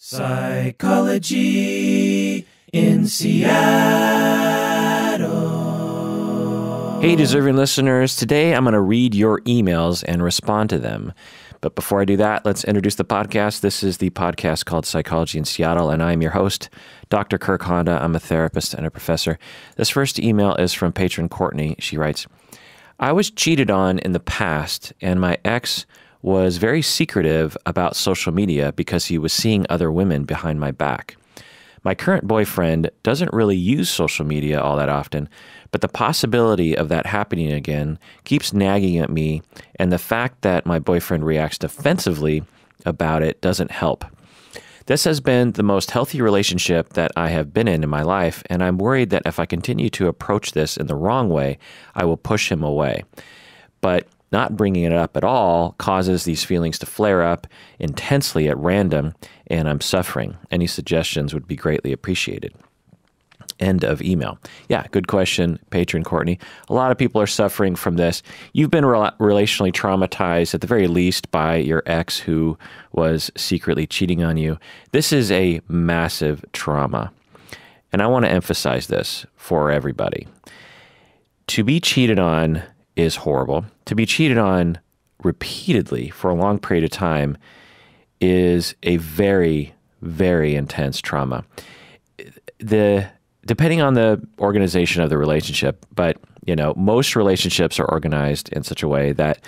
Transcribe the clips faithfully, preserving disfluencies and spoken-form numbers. Psychology in Seattle. Hey, deserving listeners. Today I'm going to read your emails and respond to them. But before I do that, let's introduce the podcast. This is the podcast called Psychology in Seattle, and I'm your host, Doctor Kirk Honda. I'm a therapist and a professor. This first email is from patron Courtney. She writes, I was cheated on in the past, and my ex was very secretive about social media because he was seeing other women behind my back. My current boyfriend doesn't really use social media all that often, but the possibility of that happening again keeps nagging at me, and the fact that my boyfriend reacts defensively about it doesn't help. This has been the most healthy relationship that I have been in in my life, and I'm worried that if I continue to approach this in the wrong way, I will push him away. But not bringing it up at all causes these feelings to flare up intensely at random, and I'm suffering. Any suggestions would be greatly appreciated. End of email. Yeah, good question, patron Courtney. A lot of people are suffering from this. You've been rel relationally traumatized, at the very least, by your ex who was secretly cheating on you. This is a massive trauma, and I want to emphasize this for everybody. To be cheated on is horrible. To be cheated on repeatedly for a long period of time is a very, very intense trauma. The depending on the organization of the relationship, but you know, most relationships are organized in such a way that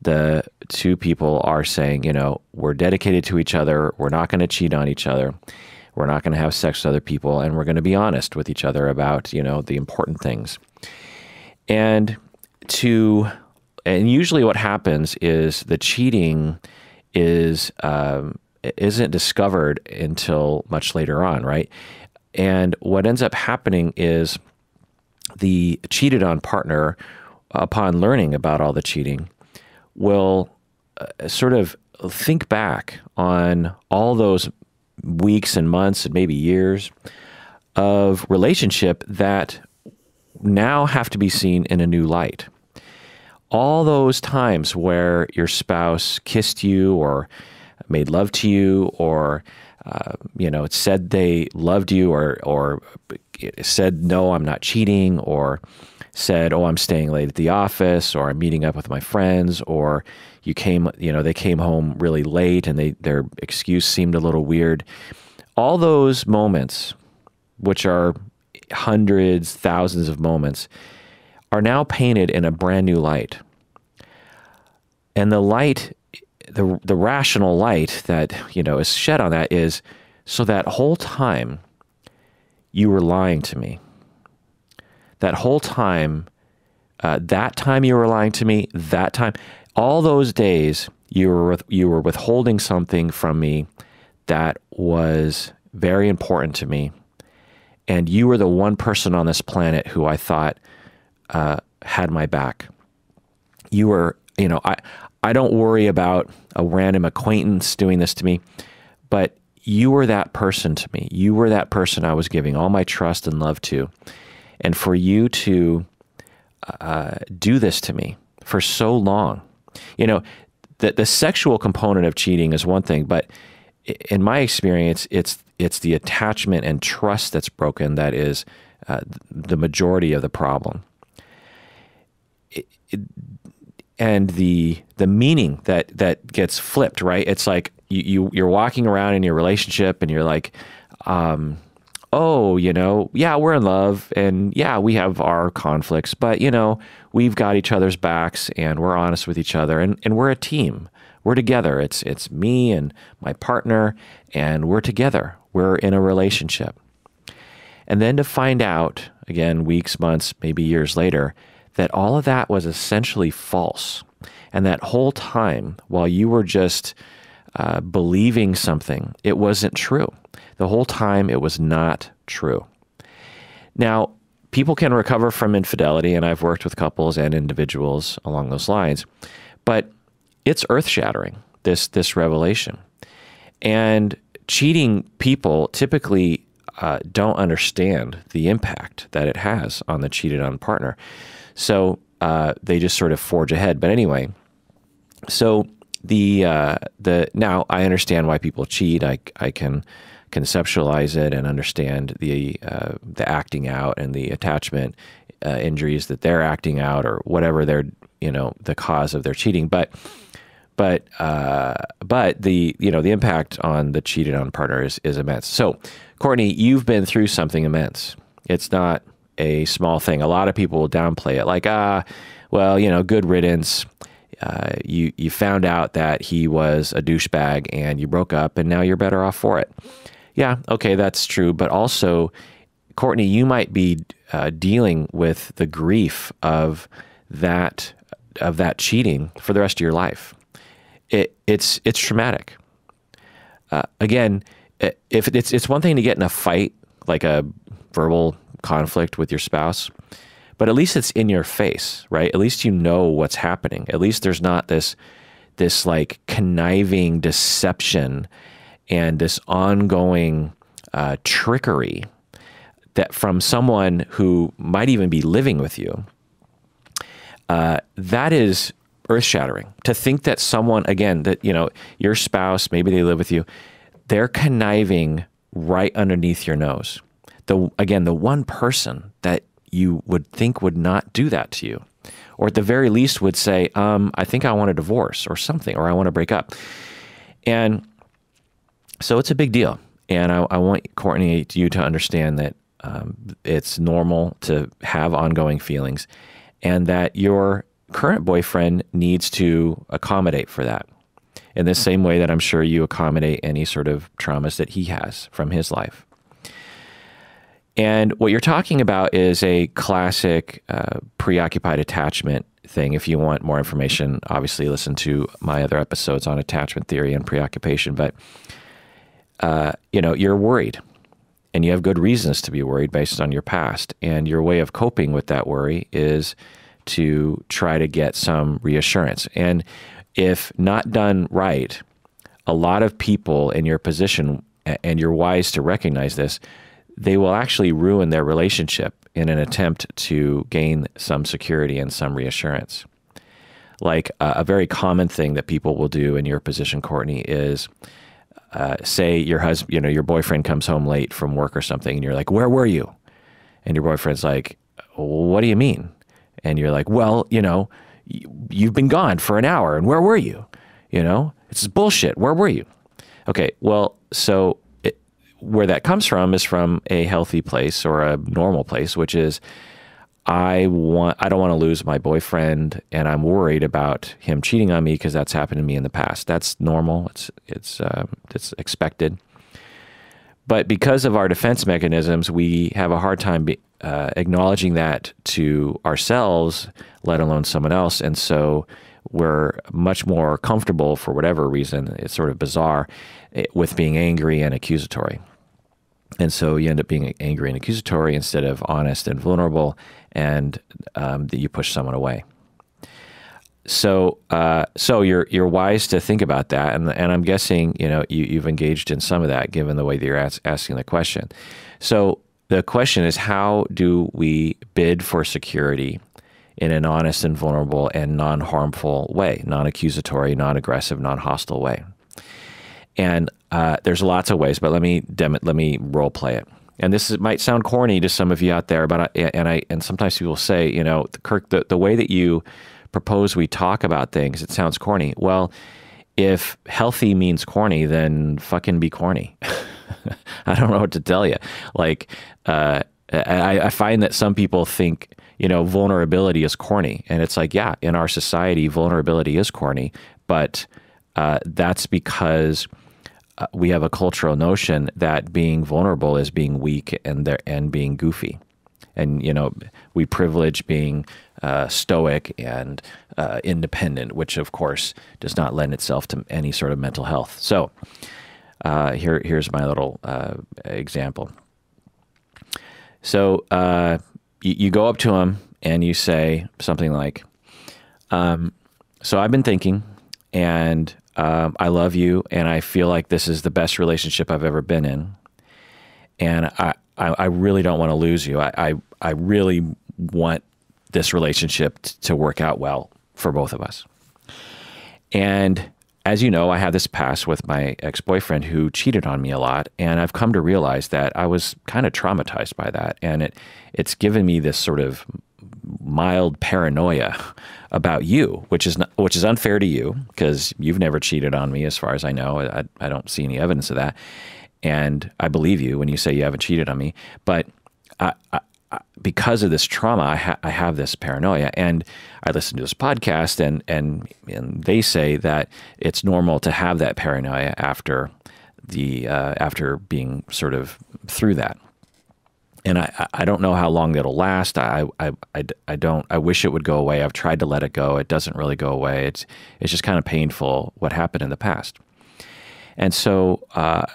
the two people are saying, you know, we're dedicated to each other, we're not going to cheat on each other, we're not going to have sex with other people, and we're going to be honest with each other about, you know, the important things. And To, and usually what happens is the cheating is, um, isn't discovered until much later on, right? And what ends up happening is the cheated on partner, upon learning about all the cheating, will uh, sort of think back on all those weeks and months and maybe years of relationship that now have to be seen in a new light. All those times where your spouse kissed you or made love to you or, uh, you know, said they loved you or, or said, no, I'm not cheating, or said, oh, I'm staying late at the office, or I'm meeting up with my friends, or you came, you know, they came home really late and they, their excuse seemed a little weird. All those moments, which are hundreds, thousands of moments, are now painted in a brand new light. And the light, the, the rational light that, you know, is shed on that is, so that whole time you were lying to me. That whole time, uh, that time you were lying to me, that time, all those days you were, you were withholding something from me that was very important to me. And you were the one person on this planet who I thought uh, had my back. You were, you know, I, I don't worry about a random acquaintance doing this to me, but you were that person to me. You were that person I was giving all my trust and love to. And for you to uh, do this to me for so long, you know, the, the sexual component of cheating is one thing, but in my experience, it's it's the attachment and trust that's broken that is uh, the majority of the problem. It, it, and the the meaning that that gets flipped, right? It's like you, you you're walking around in your relationship and you're like, um, oh, you know, yeah, we're in love and yeah, we have our conflicts, but you know, we've got each other's backs and we're honest with each other and and we're a team. We're together. It's it's me and my partner, and we're together. We're in a relationship. And then to find out, again, weeks, months, maybe years later, that all of that was essentially false. And that whole time, while you were just uh, believing something, it wasn't true. The whole time, it was not true. Now, people can recover from infidelity, and I've worked with couples and individuals along those lines, but it's earth-shattering, this this revelation. And cheating people typically uh, don't understand the impact that it has on the cheated-on partner. So uh, they just sort of forge ahead. But anyway, so the uh, the now I understand why people cheat. I I can conceptualize it and understand the uh, the acting out and the attachment uh, injuries that they're acting out, or whatever they're, you know, the cause of their cheating. But but uh, but the you know the impact on the cheated on partner is is immense. So, Courtney, you've been through something immense. It's not a small thing. A lot of people will downplay it, like, ah, well, you know, good riddance. Uh, you you found out that he was a douchebag and you broke up, and now you're better off for it. Yeah, okay, that's true. But also, Courtney, you might be uh, dealing with the grief of that of that cheating for the rest of your life. It it's it's traumatic. Uh, again, if it's it's one thing to get in a fight, like a verbal conflict with your spouse, but at least it's in your face, right? At least you know what's happening. At least there's not this, this like conniving deception and this ongoing uh, trickery that from someone who might even be living with you. Uh, that is earth-shattering. To think that someone, again, that you know your spouse, maybe they live with you, they're conniving right underneath your nose. The again, the one person that you would think would not do that to you, or at the very least would say, um, I think I want a divorce or something, or I want to break up. And so it's a big deal. And I, I want, Courtney, you to understand that um, it's normal to have ongoing feelings, and that your current boyfriend needs to accommodate for that in the same way that I'm sure you accommodate any sort of traumas that he has from his life. And what you're talking about is a classic uh, preoccupied attachment thing. If you want more information, obviously listen to my other episodes on attachment theory and preoccupation. But, uh, you know, you're worried, and you have good reasons to be worried based on your past. And your way of coping with that worry is to try to get some reassurance. And if not done right, a lot of people in your position, and you're wise to recognize this, they will actually ruin their relationship in an attempt to gain some security and some reassurance. Like uh, a very common thing that people will do in your position, Courtney, is uh, say your husband, you know, your boyfriend comes home late from work or something, and you're like, "Where were you?" And your boyfriend's like, "Well, what do you mean?" And you're like, "Well, you know, you've been gone for an hour, and where were you? You know, it's bullshit. Where were you?" Okay, well, so where that comes from is from a healthy place, or a normal place, which is I want, I don't want to lose my boyfriend, and I'm worried about him cheating on me because that's happened to me in the past. That's normal. It's, it's, um, it's expected. But because of our defense mechanisms, we have a hard time be, uh, acknowledging that to ourselves, let alone someone else. And so we're much more comfortable, for whatever reason, it's sort of bizarre, with being angry and accusatory. And so you end up being angry and accusatory instead of honest and vulnerable, and um, that you push someone away. So, uh, so you're you're wise to think about that, and and I'm guessing you know you you've engaged in some of that, given the way that you're as asking the question. So the question is, how do we bid for security in an honest and vulnerable and non-harmful way, non-accusatory, non-aggressive, non-hostile way? And uh, there's lots of ways, but let me dem let me role play it. And this is, might sound corny to some of you out there, but I, and I and sometimes people say, you know, Kirk, the, the way that you propose we talk about things, it sounds corny. Well, if healthy means corny, then fucking be corny. I don't know what to tell you. Like, uh, I, I find that some people think, you know, vulnerability is corny, and it's like, yeah, in our society, vulnerability is corny, but uh, that's because Uh, we have a cultural notion that being vulnerable is being weak and there and being goofy, and you know we privilege being uh, stoic and uh, independent, which of course does not lend itself to any sort of mental health. So uh, here here's my little uh, example. So uh, you, you go up to him and you say something like, um, "So I've been thinking, and Um, I love you, and I feel like this is the best relationship I've ever been in, and I, I, I really don't want to lose you. I, I, I really want this relationship to work out well for both of us." And as you know, I had this past with my ex-boyfriend who cheated on me a lot, and I've come to realize that I was kind of traumatized by that, and it it's given me this sort of mild paranoia about you, which is not, which is unfair to you because you've never cheated on me as far as I know. I, I don't see any evidence of that, and I believe you when you say you haven't cheated on me. But I, I, I, because of this trauma, I, ha I have this paranoia, and I listen to this podcast, and and and they say that it's normal to have that paranoia after the uh, after being sort of through that. And I, I don't know how long that'll last. I, I, I, I don't, I wish it would go away. I've tried to let it go. It doesn't really go away. It's, it's just kind of painful what happened in the past. And so, uh,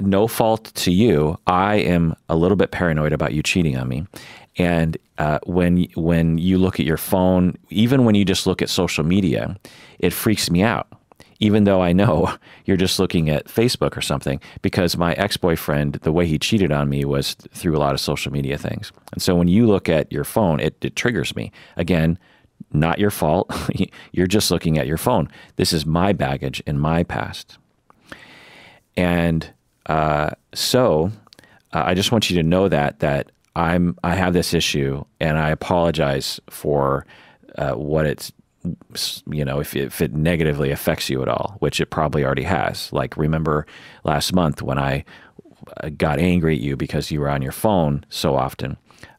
no fault to you. I am a little bit paranoid about you cheating on me. And, uh, when, when you look at your phone, even when you just look at social media, it freaks me out. Even though I know you're just looking at Facebook or something, because my ex-boyfriend, the way he cheated on me was through a lot of social media things. And so when you look at your phone, it, it triggers me. Again, not your fault. You're just looking at your phone. This is my baggage in my past. And uh, so uh, I just want you to know that, that I'm, I have this issue, and I apologize for uh, what it's, you know, if, if it negatively affects you at all, which it probably already has. Like, remember last month when I got angry at you because you were on your phone so often,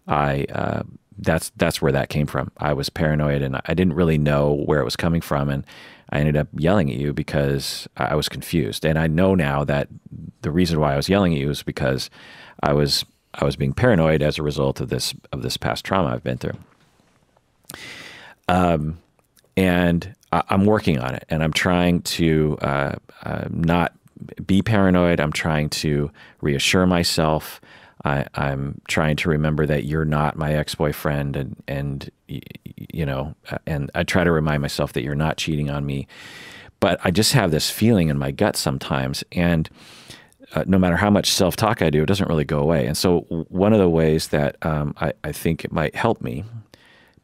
I, uh, that's, that's where that came from. I was paranoid and I didn't really know where it was coming from. And I ended up yelling at you because I was confused. And I know now that the reason why I was yelling at you is because I was, I was being paranoid as a result of this, of this past trauma I've been through. Um, And I'm working on it, and I'm trying to uh, uh, not be paranoid. I'm trying to reassure myself. I, I'm trying to remember that you're not my ex-boyfriend, and and you know, and I try to remind myself that you're not cheating on me. But I just have this feeling in my gut sometimes, and uh, no matter how much self-talk I do, it doesn't really go away. And so one of the ways that um, I, I think it might help me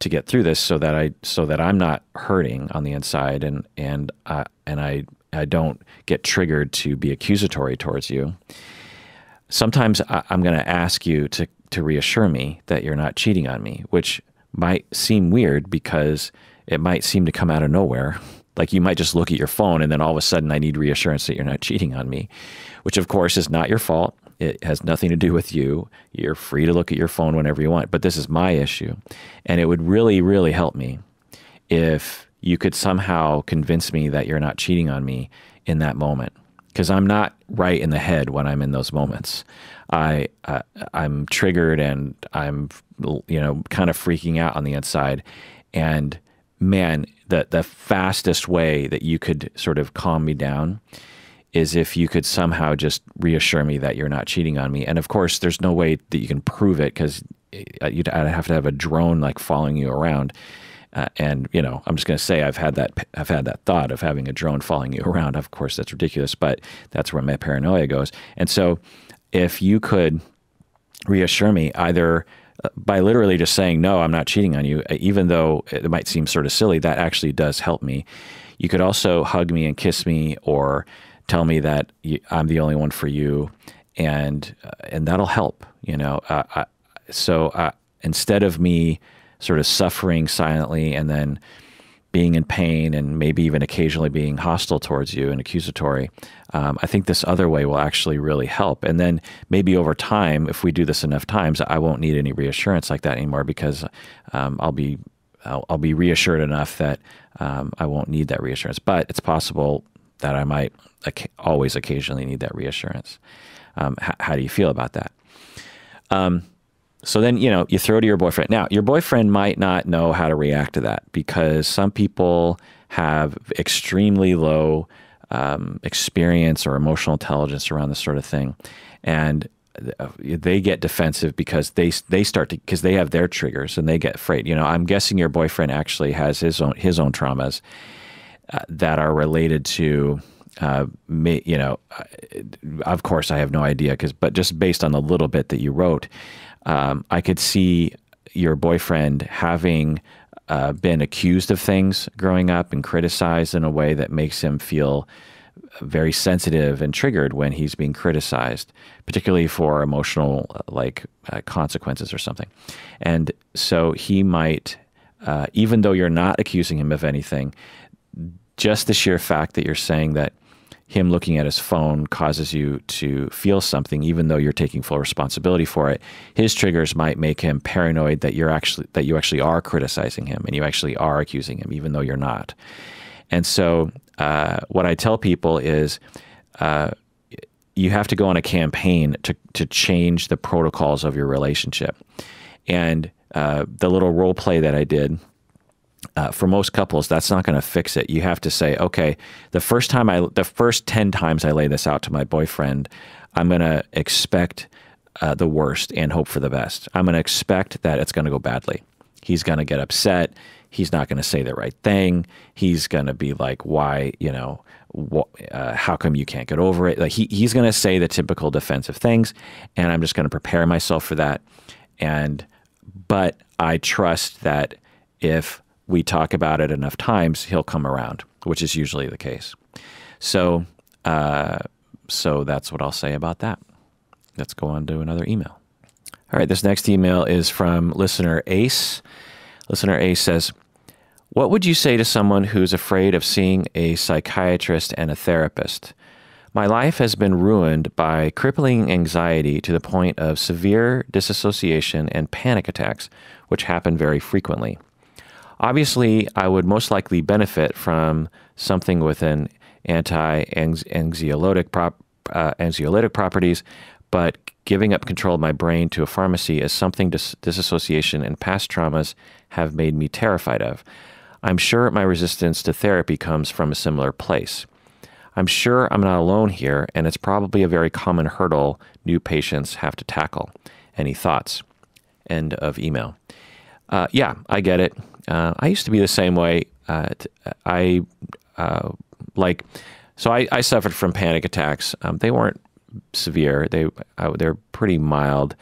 to get through this, so that I, so that I'm not hurting on the inside, and and uh, and I I don't get triggered to be accusatory towards you. Sometimes I, I'm going to ask you to to reassure me that you're not cheating on me, which might seem weird because it might seem to come out of nowhere. Like, you might just look at your phone and then all of a sudden I need reassurance that you're not cheating on me, which of course is not your fault. It has nothing to do with you. You're free to look at your phone whenever you want, but this is my issue. And it would really, really help me if you could somehow convince me that you're not cheating on me in that moment, because I'm not right in the head when I'm in those moments. I, uh, I'm triggered, and I'm, you know, kind of freaking out on the inside. And man, the, the fastest way that you could sort of calm me down is if you could somehow just reassure me that you're not cheating on me. And of course, there's no way that you can prove it, because you'd I'd have to have a drone like following you around. Uh, and, you know, I'm just going to say I've had that I've had that thought of having a drone following you around. Of course, that's ridiculous, but that's where my paranoia goes. And so if you could reassure me either by literally just saying, no, I'm not cheating on you, even though it might seem sort of silly, that actually does help me. You could also hug me and kiss me, or tell me that I'm the only one for you, and uh, and that'll help, you know. Uh, I, so uh, instead of me sort of suffering silently and then being in pain and maybe even occasionally being hostile towards you and accusatory, um, I think this other way will actually really help. And then maybe over time, if we do this enough times, I won't need any reassurance like that anymore, because um, I'll be I'll, I'll be reassured enough that um, I won't need that reassurance. But it's possible that I might always occasionally need that reassurance. Um, how do you feel about that? Um, so then, you know, you throw to your boyfriend. Now, your boyfriend might not know how to react to that, because some people have extremely low um, experience or emotional intelligence around this sort of thing. And they get defensive because they they start to because they have their triggers and they get afraid. You know, I'm guessing your boyfriend actually has his own his own traumas Uh, that are related to, uh, me, you know, uh, of course I have no idea, because, but just based on the little bit that you wrote, um, I could see your boyfriend having uh, been accused of things growing up and criticized in a way that makes him feel very sensitive and triggered when he's being criticized, particularly for emotional like uh, consequences or something. And so he might, uh, even though you're not accusing him of anything, just the sheer fact that you're saying that him looking at his phone causes you to feel something, even though you're taking full responsibility for it, his triggers might make him paranoid that you're actually that you actually are criticizing him and you actually are accusing him, even though you're not. And so uh, what I tell people is uh, you have to go on a campaign to, to change the protocols of your relationship. And uh, the little role play that I did, uh, for most couples, that's not going to fix it. You have to say, okay, the first time I, the first ten times I lay this out to my boyfriend, I'm going to expect uh, the worst and hope for the best. I'm going to expect that it's going to go badly. He's going to get upset. He's not going to say the right thing. He's going to be like, why, you know, wh uh, how come you can't get over it? Like he, he's going to say the typical defensive things, and I'm just going to prepare myself for that. And, but I trust that if we talk about it enough times, he'll come around, which is usually the case. So, uh, so that's what I'll say about that. Let's go on to another email. All right, this next email is from listener Ace. Listener Ace says, what would you say to someone who's afraid of seeing a psychiatrist and a therapist? My life has been ruined by crippling anxiety to the point of severe disassociation and panic attacks, which happen very frequently. Obviously, I would most likely benefit from something with an anti-anxiolytic prop, uh, anxiolytic properties, but giving up control of my brain to a pharmacy is something dis disassociation and past traumas have made me terrified of. I'm sure my resistance to therapy comes from a similar place. I'm sure I'm not alone here, and it's probably a very common hurdle new patients have to tackle. Any thoughts? End of email. Uh, yeah, I get it. Uh, I used to be the same way. Uh, I uh, like, so I, I suffered from panic attacks. Um, they weren't severe. They uh, they're pretty mild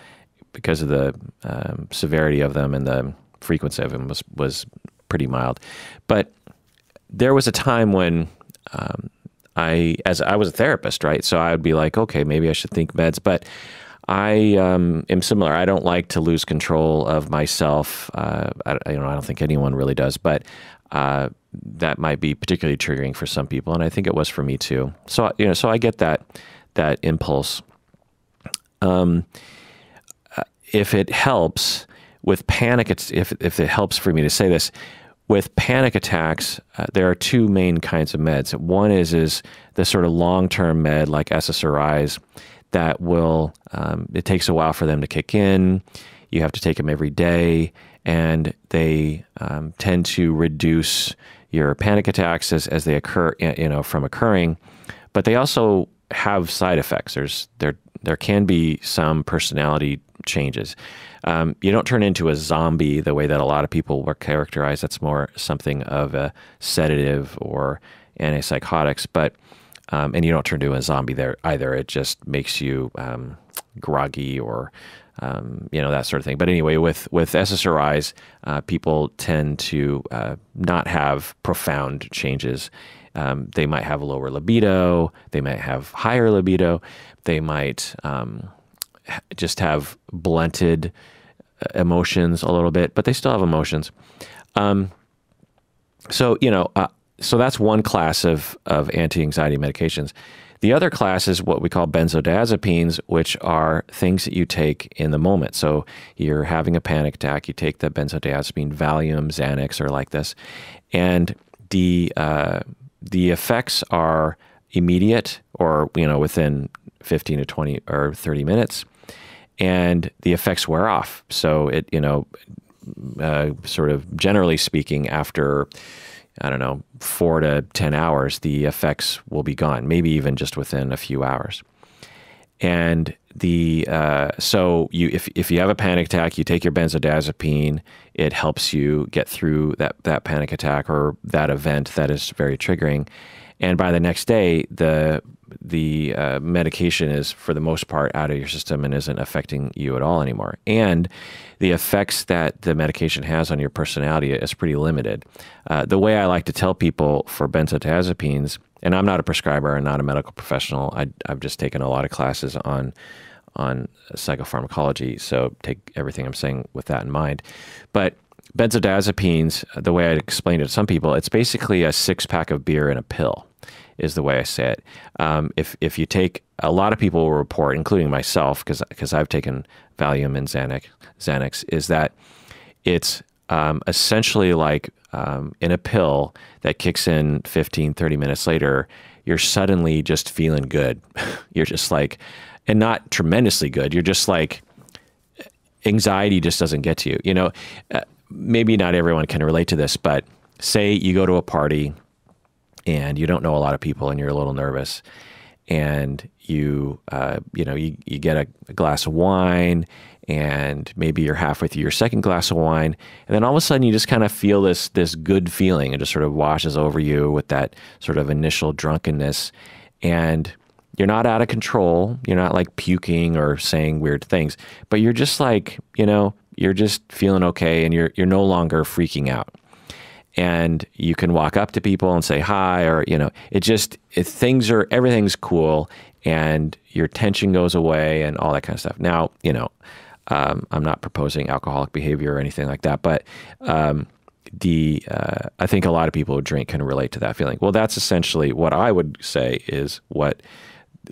because of the um, severity of them, and the frequency of them was was pretty mild. But there was a time when um, I, as I was a therapist, right? So I would be like, okay, maybe I should think meds. But I um, am similar. I don't like to lose control of myself. Uh, I, you know, I don't think anyone really does, but uh, that might be particularly triggering for some people, and I think it was for me too. So you know, so I get that. that impulse. Um, if it helps with panic, it's, if, if it helps for me to say this, with panic attacks, uh, there are two main kinds of meds. One is, is the sort of long-term med like S S R Is that will, um, it takes a while for them to kick in. You have to take them every day, and they um, tend to reduce your panic attacks as, as they occur, you know, from occurring, but they also have side effects. There's there there can be some personality changes. Um, you don't turn into a zombie the way that a lot of people were characterized. That's more something of a sedative or antipsychotics. But um, and you don't turn into a zombie there either. It just makes you um, groggy or um, you know, that sort of thing. But anyway, with with S S R Is, uh, people tend to uh, not have profound changes. Um, they might have a lower libido, they might have higher libido, they might um, just have blunted emotions a little bit, but they still have emotions. Um, so, you know, uh, so that's one class of, of anti-anxiety medications. The other class is what we call benzodiazepines, which are things that you take in the moment. So you're having a panic attack, you take the benzodiazepine, Valium, Xanax, or like this, and the... Uh, The effects are immediate, or, you know, within fifteen to twenty or thirty minutes, and the effects wear off. So it, you know, uh, sort of generally speaking, after, I don't know, four to ten hours, the effects will be gone, maybe even just within a few hours. And The uh, so you if if you have a panic attack, you take your benzodiazepine. It helps you get through that that panic attack or that event that is very triggering, and by the next day, the the uh, medication is for the most part out of your system and isn't affecting you at all anymore. And the effects that the medication has on your personality is pretty limited. Uh, the way I like to tell people for benzodiazepines, and I'm not a prescriber and not a medical professional. I, I've just taken a lot of classes on on psychopharmacology, so take everything I'm saying with that in mind. But benzodiazepines, the way I explained it to some people, it's basically a six-pack of beer and a pill, is the way I say it. Um, if if you take, a lot of people will report, including myself, because because I've taken Valium and Xanax, Xanax is that it's um, essentially like um, in a pill that kicks in fifteen, thirty minutes later, you're suddenly just feeling good. You're just like, and not tremendously good. You're just like, anxiety just doesn't get to you. You know, uh, maybe not everyone can relate to this, but say you go to a party and you don't know a lot of people and you're a little nervous, and you, uh, you know, you, you get a, a glass of wine, and maybe you're halfway through your second glass of wine, and then all of a sudden you just kind of feel this, this good feeling. It just sort of washes over you with that sort of initial drunkenness, and you're not out of control. You're not like puking or saying weird things, but you're just like, you know, you're just feeling okay, and you're, you're no longer freaking out. And you can walk up to people and say hi, or, you know, it just, it, things are, everything's cool, and your tension goes away and all that kind of stuff. Now, you know, um, I'm not proposing alcoholic behavior or anything like that, but um, the, uh, I think a lot of people who drink can relate to that feeling. Well, that's essentially what I would say is what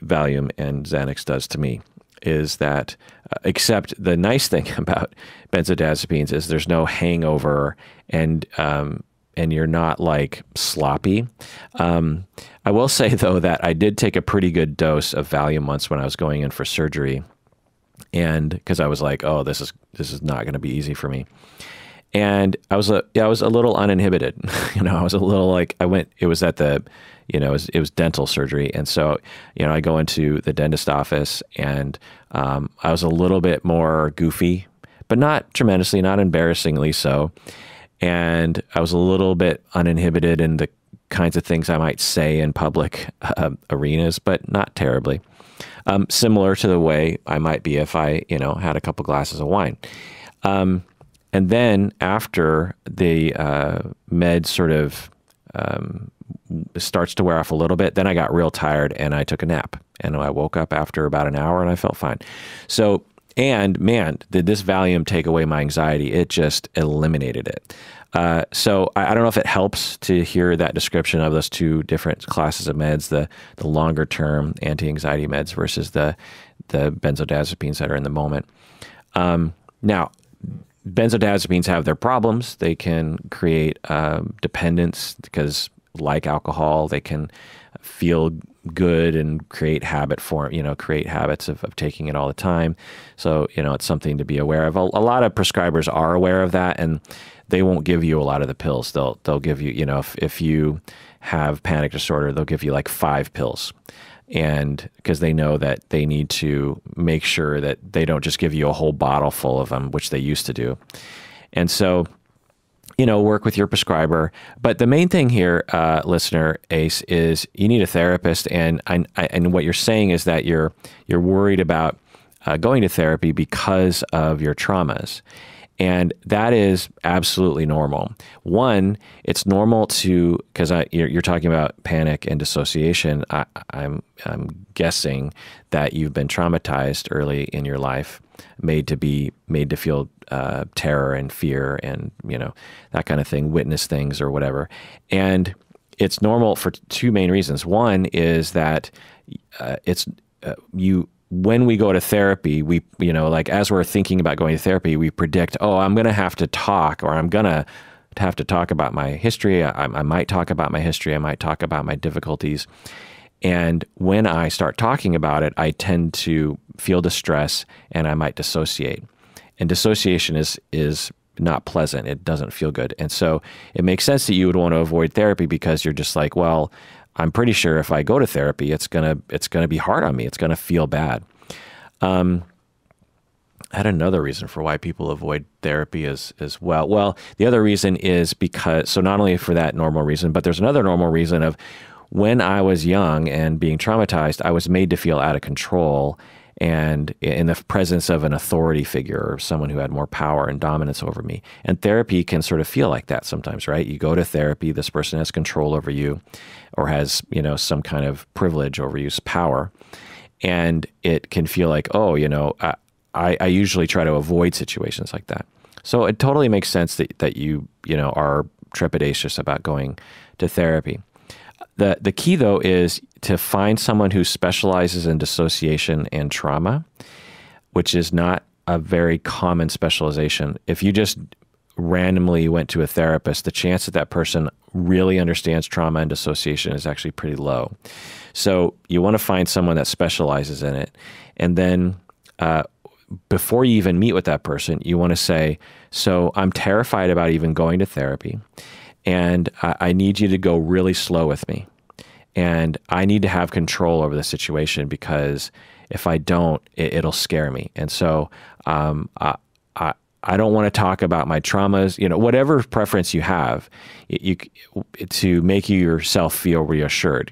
Valium and Xanax does to me. Is that, uh, except the nice thing about benzodiazepines is there's no hangover, and um, and you're not like sloppy. Um, I will say though that I did take a pretty good dose of Valium once when I was going in for surgery, and because I was like, oh, this is this is not going to be easy for me, and I was a yeah, I was a little uninhibited, you know, I was a little like I went. It was at the, you know, it was, it was dental surgery, and so, you know, I go into the dentist office, and um, I was a little bit more goofy, but not tremendously, not embarrassingly so. And I was a little bit uninhibited in the kinds of things I might say in public uh, arenas, but not terribly. Um, similar to the way I might be if I, you know, had a couple glasses of wine. Um, and then after the uh, med sort of um, starts to wear off a little bit, then I got real tired and I took a nap, and I woke up after about an hour and I felt fine. So, and man, did this Valium take away my anxiety. It just eliminated it. Uh, so I, I don't know if it helps to hear that description of those two different classes of meds, the, the longer term anti-anxiety meds versus the, the benzodiazepines that are in the moment. Um, now, benzodiazepines have their problems. They can create um, dependence because, like alcohol, they can feel good and create habit form, you know, create habits of, of taking it all the time. So, you know, it's something to be aware of. A, a lot of prescribers are aware of that, and they won't give you a lot of the pills. They'll, they'll give you, you know, if, if you have panic disorder, they'll give you like five pills. And because they know that they need to make sure that they don't just give you a whole bottle full of them, which they used to do. And so, you know, work with your prescriber. But the main thing here, uh, listener Ace, is you need a therapist. And I, I, and what you're saying is that you're you're worried about uh, going to therapy because of your traumas, and that is absolutely normal. One, it's normal to because I you're, you're talking about panic and dissociation. I, I'm I'm guessing that you've been traumatized early in your life, made to be made to feel uh, terror and fear and, you know, that kind of thing, witness things or whatever. And it's normal for two main reasons. One is that uh, it's uh, you, when we go to therapy, we, you know, like as we're thinking about going to therapy, we predict, oh, I'm going to have to talk, or I'm going to have to talk about my history. I, I might talk about my history. I might talk about my difficulties. And when I start talking about it, I tend to feel distress, and I might dissociate. And dissociation is is not pleasant. It doesn't feel good. And so it makes sense that you would want to avoid therapy, because you're just like, well, I'm pretty sure if I go to therapy, it's gonna it's gonna be hard on me. It's gonna feel bad. Um, I had another reason for why people avoid therapy as, as well. Well, the other reason is because, so not only for that normal reason, but there's another normal reason of when I was young and being traumatized, I was made to feel out of control and in the presence of an authority figure or someone who had more power and dominance over me. And therapy can sort of feel like that sometimes, right? You go to therapy, this person has control over you or has, you know, some kind of privilege over you, power. And it can feel like, oh, you know, I, I, I usually try to avoid situations like that. So it totally makes sense that, that you, you know, are trepidatious about going to therapy. The, the key, though, is to find someone who specializes in dissociation and trauma, which is not a very common specialization. If you just randomly went to a therapist, the chance that that person really understands trauma and dissociation is actually pretty low. So you want to find someone that specializes in it. And then uh, before you even meet with that person, you want to say, so I'm terrified about even going to therapy. And I need you to go really slow with me. And I need to have control over the situation because if I don't, it, it'll scare me. And so um, I, I, I don't want to talk about my traumas, you know, whatever preference you have you, to make you yourself feel reassured.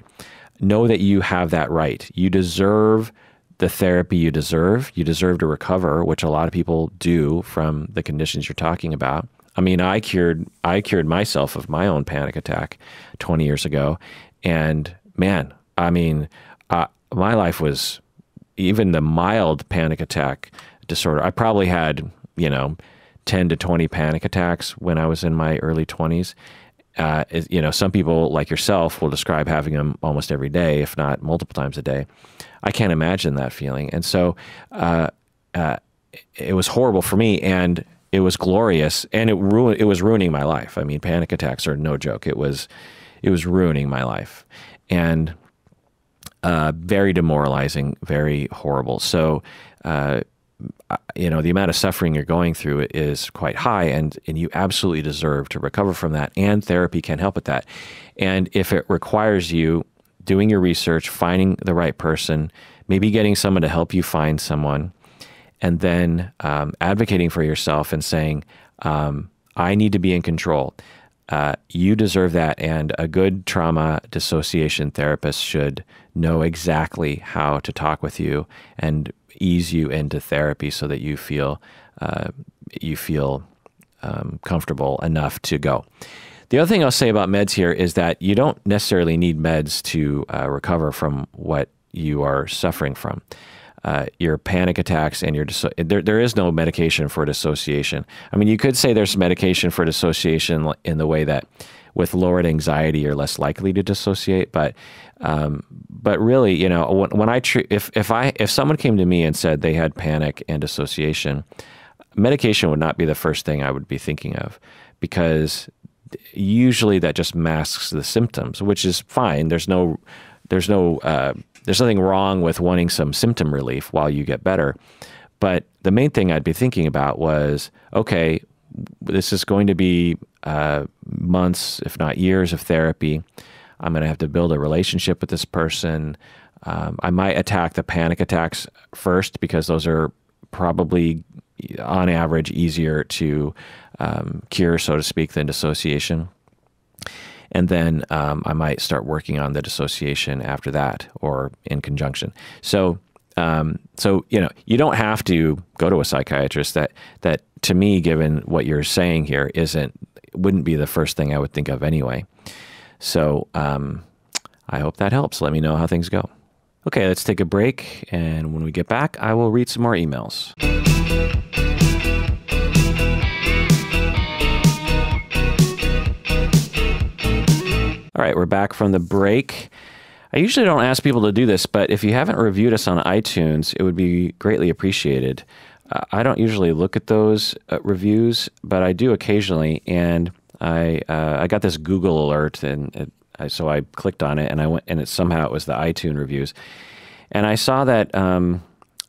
Know that you have that right. You deserve the therapy you deserve. You deserve to recover, which a lot of people do from the conditions you're talking about. I mean, I cured I cured myself of my own panic attack twenty years ago, and man, I mean, uh, my life was, even the mild panic attack disorder, I probably had, you know, ten to twenty panic attacks when I was in my early twenties. Uh, you know, some people like yourself will describe having them almost every day, if not multiple times a day. I can't imagine that feeling, and so uh, uh, it was horrible for me, and it was glorious, and it ruined. It was ruining my life. I mean, panic attacks are no joke. It was, it was ruining my life, and uh, very demoralizing, very horrible. So, uh, you know, the amount of suffering you're going through is quite high, and and you absolutely deserve to recover from that. And therapy can help with that. And if it requires you doing your research, finding the right person, maybe getting someone to help you find someone. And then um, advocating for yourself and saying, um, I need to be in control. Uh, you deserve that. And a good trauma dissociation therapist should know exactly how to talk with you and ease you into therapy so that you feel, uh, you feel um, comfortable enough to go. The other thing I'll say about meds here is that you don't necessarily need meds to uh, recover from what you are suffering from. Uh, your panic attacks and your there there is no medication for dissociation. I mean, you could say there's medication for dissociation in the way that with lowered anxiety you're less likely to dissociate, but um, but really, you know, when, when I tr if if I if someone came to me and said they had panic and dissociation, medication would not be the first thing I would be thinking of, because usually that just masks the symptoms, which is fine. There's no there's no uh, There's nothing wrong with wanting some symptom relief while you get better. But the main thing I'd be thinking about was, okay, this is going to be uh, months, if not years of therapy. I'm going to have to build a relationship with this person. Um, I might attack the panic attacks first because those are probably, on average, easier to um, cure, so to speak, than dissociation. And then um, I might start working on the dissociation after that, or in conjunction. So, um, so you know, you don't have to go to a psychiatrist. That that to me, given what you're saying here, isn't wouldn't be the first thing I would think of anyway. So, um, I hope that helps. Let me know how things go. Okay, let's take a break, and when we get back, I will read some more emails. All right, we're back from the break. I usually don't ask people to do this, but if you haven't reviewed us on iTunes, it would be greatly appreciated. Uh, I don't usually look at those uh, reviews, but I do occasionally, and I uh, I got this Google alert, and it, I, so I clicked on it, and I went, and it somehow it was the iTunes reviews, and I saw that um,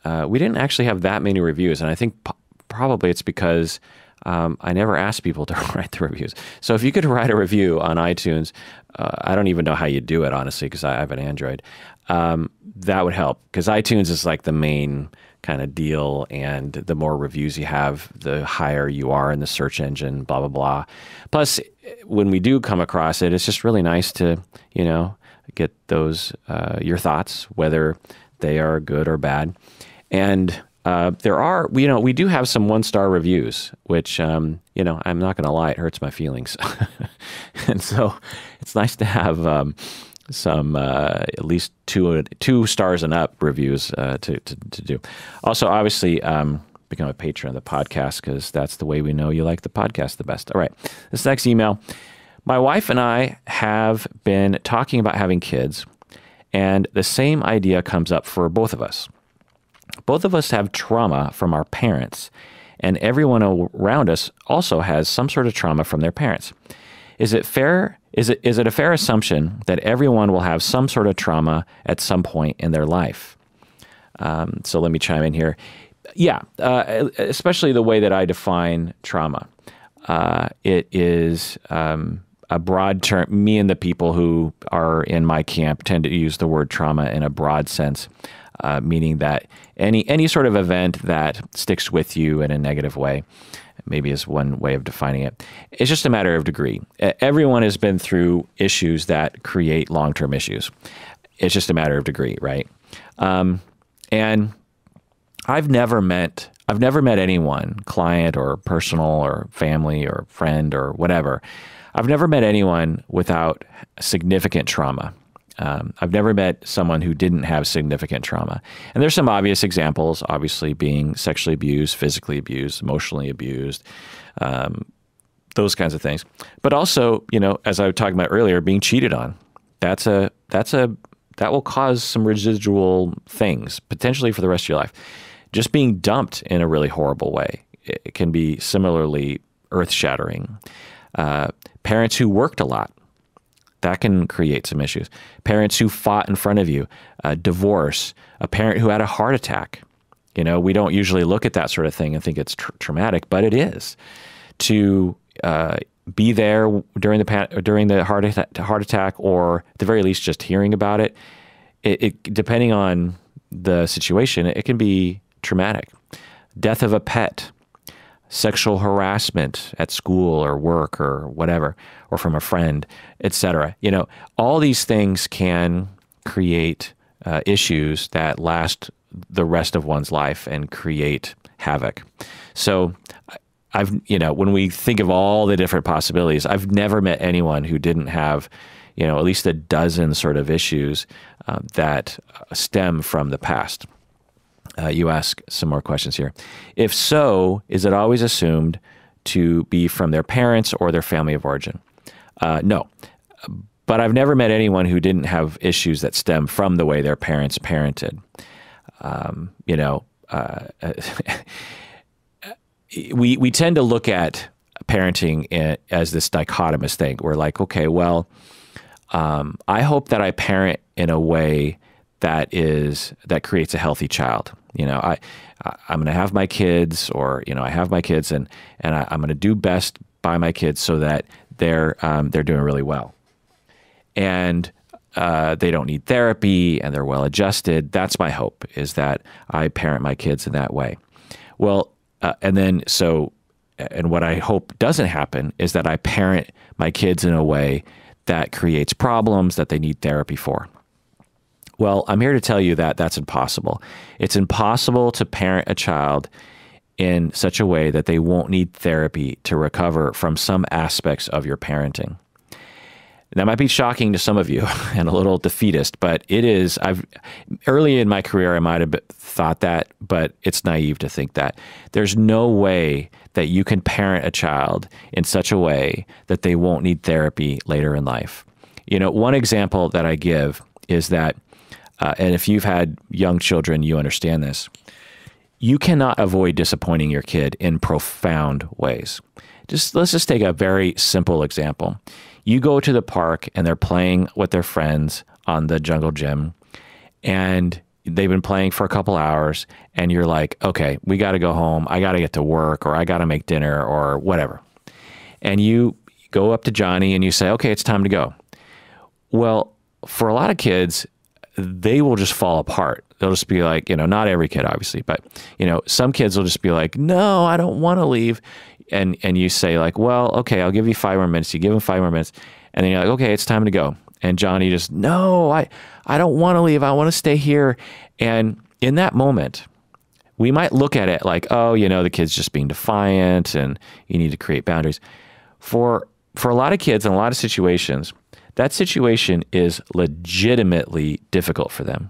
uh, we didn't actually have that many reviews, and I think po probably it's because. Um, I never asked people to write the reviews. So if you could write a review on iTunes, uh, I don't even know how you do it, honestly, because I have an Android. um, that would help, because iTunes is like the main kind of deal, and the more reviews you have, the higher you are in the search engine, blah, blah, blah. Plus, when we do come across it, it's just really nice to, you know, get those, uh, your thoughts, whether they are good or bad. And uh, there are, you know, we do have some one-star reviews, which, um, you know, I'm not going to lie, it hurts my feelings. And so it's nice to have um, some, uh, at least two, two stars and up reviews uh, to, to, to do. Also, obviously, um, become a patron of the podcast, because that's the way we know you like the podcast the best. All right, this next email. My wife and I have been talking about having kids, and the same idea comes up for both of us. Both of us have trauma from our parents, and everyone around us also has some sort of trauma from their parents. Is it fair? Is it, is it a fair assumption that everyone will have some sort of trauma at some point in their life? Um, so let me chime in here. Yeah, uh, especially the way that I define trauma. Uh, it is um, a broad term. Me and the people who are in my camp tend to use the word trauma in a broad sense, uh, meaning that any any sort of event that sticks with you in a negative way, maybe is one way of defining it. It's just a matter of degree. Everyone has been through issues that create long-term issues. It's just a matter of degree, right? Um, and I've never met, I've never met anyone, client or personal or family or friend or whatever. I've never met anyone without significant trauma. Um, I've never met someone who didn't have significant trauma. And there's some obvious examples, obviously being sexually abused, physically abused, emotionally abused, um, those kinds of things. But also, you know, as I was talking about earlier, being cheated on. That's a, that's a, that will cause some residual things, potentially for the rest of your life. Just being dumped in a really horrible way, it can be similarly earth-shattering. Uh, parents who worked a lot, that can create some issues. Parents who fought in front of you, uh, divorce, a parent who had a heart attack. You know, we don't usually look at that sort of thing and think it's tr traumatic, but it is. To uh, be there during the pa during the heart at heart attack, or at the very least just hearing about it, it, it depending on the situation, it, it can be traumatic. Death of a pet, sexual harassment at school or work or whatever, or from a friend, et cetera. You know, all these things can create uh, issues that last the rest of one's life and create havoc. So I've, you know, when we think of all the different possibilities, I've never met anyone who didn't have, you know, at least a dozen sort of issues uh, that stem from the past. Uh, you ask some more questions here. If so, is it always assumed to be from their parents or their family of origin? Uh, no, but I've never met anyone who didn't have issues that stem from the way their parents parented. Um, you know, uh, we, we tend to look at parenting as this dichotomous thing. We're like, okay, well, um, I hope that I parent in a way that is, that creates a healthy child. You know, I, I'm going to have my kids, or, you know, I have my kids, and, and I, I'm going to do best by my kids so that they're, um, they're doing really well. And uh, they don't need therapy, and they're well adjusted. That's my hope, is that I parent my kids in that way. Well, uh, and then so, and what I hope doesn't happen is that I parent my kids in a way that creates problems that they need therapy for. Well, I'm here to tell you that that's impossible. It's impossible to parent a child in such a way that they won't need therapy to recover from some aspects of your parenting. That might be shocking to some of you and a little defeatist, but it is. I've, early in my career, I might have thought that, but it's naive to think that. There's no way that you can parent a child in such a way that they won't need therapy later in life. You know, one example that I give is that Uh, and if you've had young children, you understand this. You cannot avoid disappointing your kid in profound ways. Just let's just take a very simple example. You go to the park and they're playing with their friends on the jungle gym, and they've been playing for a couple hours, and you're like, okay, we got to go home. I got to get to work, or I got to make dinner, or whatever. And you go up to Johnny and you say, okay, it's time to go. Well, for a lot of kids, they will just fall apart. They'll just be like, you know, not every kid, obviously, but, you know, some kids will just be like, no, I don't want to leave. And, and you say like, well, okay, I'll give you five more minutes. You give them five more minutes. And then you're like, okay, it's time to go. And Johnny just, no, I, I don't want to leave. I want to stay here. And in that moment, we might look at it like, oh, you know, the kid's just being defiant and you need to create boundaries. For, for a lot of kids in a lot of situations, that situation is legitimately difficult for them.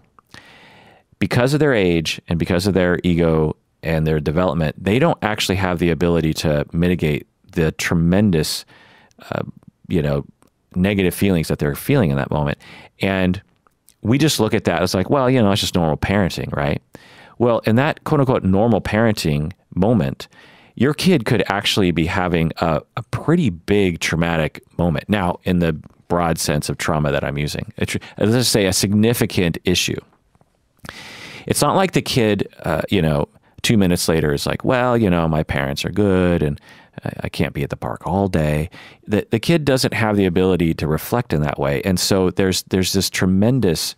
Because of their age and because of their ego and their development, they don't actually have the ability to mitigate the tremendous, uh, you know, negative feelings that they're feeling in that moment. And we just look at that as like, well, you know, it's just normal parenting, right? Well, in that quote unquote normal parenting moment, your kid could actually be having a, a pretty big traumatic moment. Now, in the broad sense of trauma that I'm using, it, let's just say a significant issue. It's not like the kid, uh, you know, two minutes later is like, well, you know, my parents are good and I can't be at the park all day. The, the kid doesn't have the ability to reflect in that way. And so there's, there's this tremendous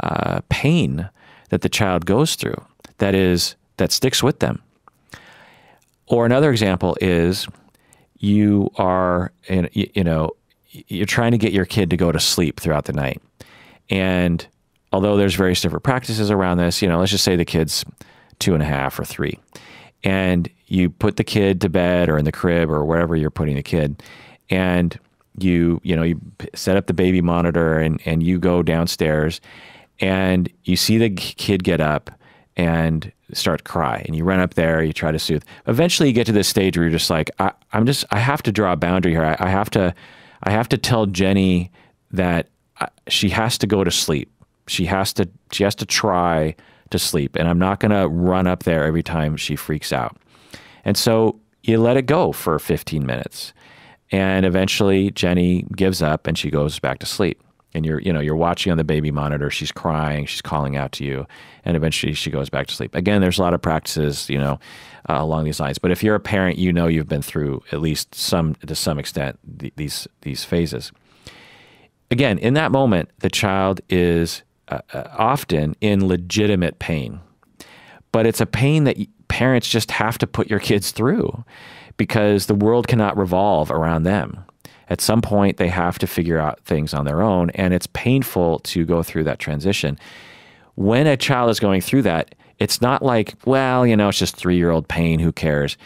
uh, pain that the child goes through that is, that sticks with them. Or another example is you are, in, you, you know, you're trying to get your kid to go to sleep throughout the night. And although there's various different practices around this, you know, let's just say the kid's two and a half or three, and you put the kid to bed or in the crib or wherever you're putting the kid, and you, you know, you set up the baby monitor and, and you go downstairs and you see the kid get up and start to cry, and you run up there, you try to soothe. Eventually you get to this stage where you're just like, I, I'm just, I have to draw a boundary here. I, I have to, I have to tell Jenny that I, she has to go to sleep. She has to, she has to try to sleep, and I'm not going to run up there every time she freaks out. And so you let it go for fifteen minutes, and eventually Jenny gives up and she goes back to sleep. And you're, you know, you're watching on the baby monitor, she's crying, she's calling out to you, and eventually she goes back to sleep. Again, there's a lot of practices, you know, uh, along these lines. But if you're a parent, you know you've been through at least some, to some extent, th these these phases. Again, in that moment, the child is uh, often in legitimate pain, but it's a pain that parents just have to put your kids through because the world cannot revolve around them. At some point, they have to figure out things on their own, and it's painful to go through that transition. When a child is going through that, it's not like, well, you know, it's just three-year-old pain, who cares?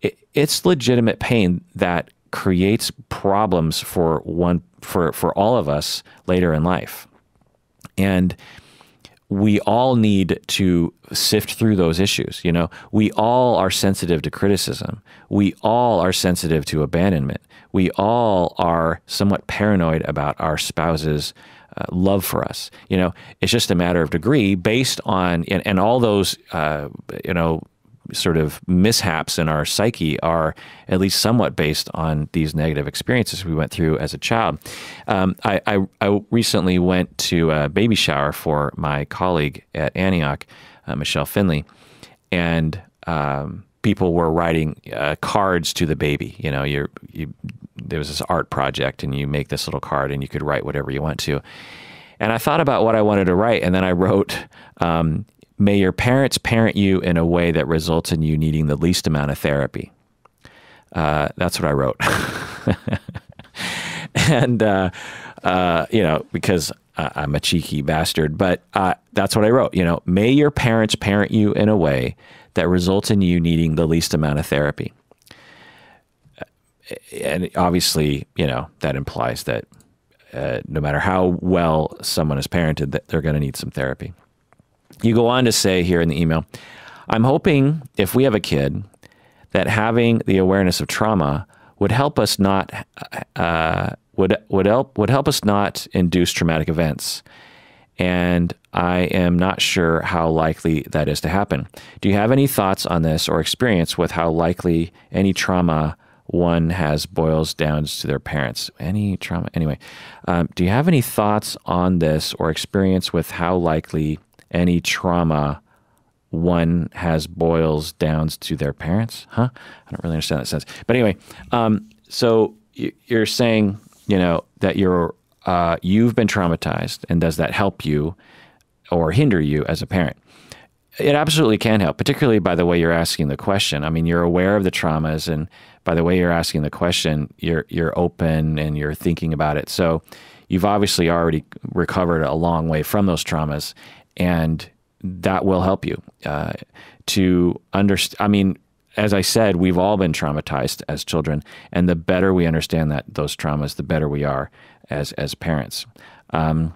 It, it's legitimate pain that creates problems for one, for, for all of us later in life. And we all need to sift through those issues. You know, we all are sensitive to criticism. We all are sensitive to abandonment. We all are somewhat paranoid about our spouse's uh, love for us. You know, it's just a matter of degree based on, and, and all those, uh, you know, sort of mishaps in our psyche are at least somewhat based on these negative experiences we went through as a child. Um, I, I, I recently went to a baby shower for my colleague at Antioch, uh, Michelle Finley, and um, people were writing uh, cards to the baby. You know, you're, you, there was this art project and you make this little card and you could write whatever you want to. And I thought about what I wanted to write, and then I wrote, um, may your parents parent you in a way that results in you needing the least amount of therapy. Uh, that's what I wrote. And, uh, uh, you know, because uh, I'm a cheeky bastard, but uh, that's what I wrote. You know, may your parents parent you in a way that results in you needing the least amount of therapy. And obviously, you know, that implies that uh, no matter how well someone is parented, that they're going to need some therapy. You go on to say here in the email, I'm hoping if we have a kid that having the awareness of trauma would help us not uh, would would help would help us not induce traumatic events, and I am not sure how likely that is to happen. Do you have any thoughts on this or experience with how likely any trauma one has boils down to their parents? Any trauma anyway? Um, do you have any thoughts on this or experience with how likely any trauma one has boils down to their parents? Huh? I don't really understand that sense. But anyway, um, so you're saying, you know, that you're, uh, you've been traumatized, and does that help you or hinder you as a parent. It absolutely can help, particularly by the way you're asking the question. I mean, you're aware of the traumas, and by the way you're asking the question, you're you're open and you're thinking about it. So you've obviously already recovered a long way from those traumas, and that will help you uh, to understand. I mean, as I said, we've all been traumatized as children, and the better we understand that those traumas, the better we are as as parents, um,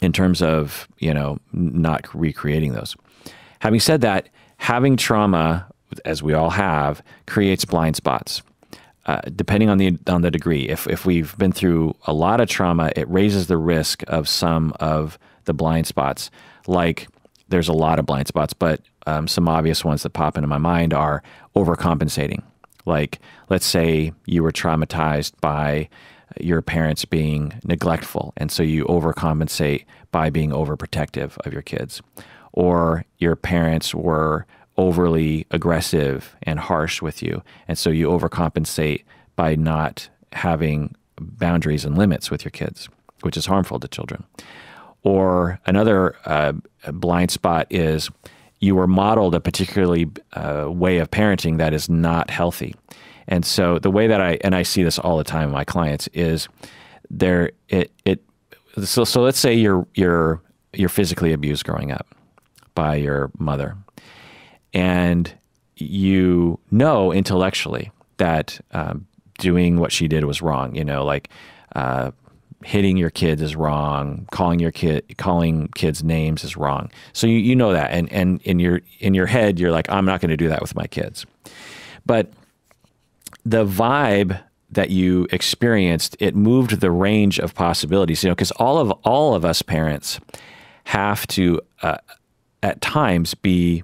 in terms of, you know, not recreating those. Having said that, having trauma, as we all have, creates blind spots, uh, depending on the on the degree. If, if we've been through a lot of trauma, it raises the risk of some of the blind spots. Like, there's a lot of blind spots, but um, some obvious ones that pop into my mind are overcompensating. Like, let's say you were traumatized by your parents being neglectful, and so you overcompensate by being overprotective of your kids. Or your parents were overly aggressive and harsh with you, and so you overcompensate by not having boundaries and limits with your kids, which is harmful to children. Or another uh, blind spot is you were modeled a particularly uh, way of parenting that is not healthy. And so the way that I, and I see this all the time with my clients, is there, it, it so, so let's say you're, you're, you're physically abused growing up by your mother, and you know intellectually that um, doing what she did was wrong. You know, like uh, hitting your kids is wrong, calling your kid calling kids names is wrong. So you you know that, and and in your in your head you're like, I'm not going to do that with my kids. But the vibe that you experienced, it moved the range of possibilities. You know, because all of all of us parents have to, Uh, at times, be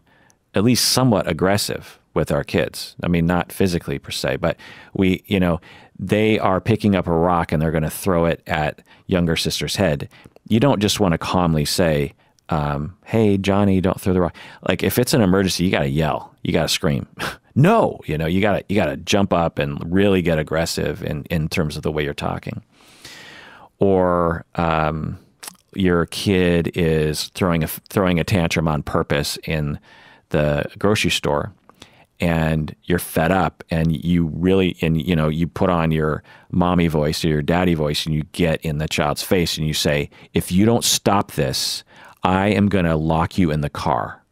at least somewhat aggressive with our kids. I mean, not physically per se, but we, you know, they are picking up a rock and they're going to throw it at younger sister's head. You don't just want to calmly say, um, hey, Johnny, don't throw the rock. Like, if it's an emergency, you got to yell, you got to scream. No, you know, you got to, you got to jump up and really get aggressive in, in terms of the way you're talking. Or, um, your kid is throwing a throwing a tantrum on purpose in the grocery store, and you're fed up, and you really, and you know, you put on your mommy voice or your daddy voice, and you get in the child's face, and you say, "If you don't stop this, I am going to lock you in the car,"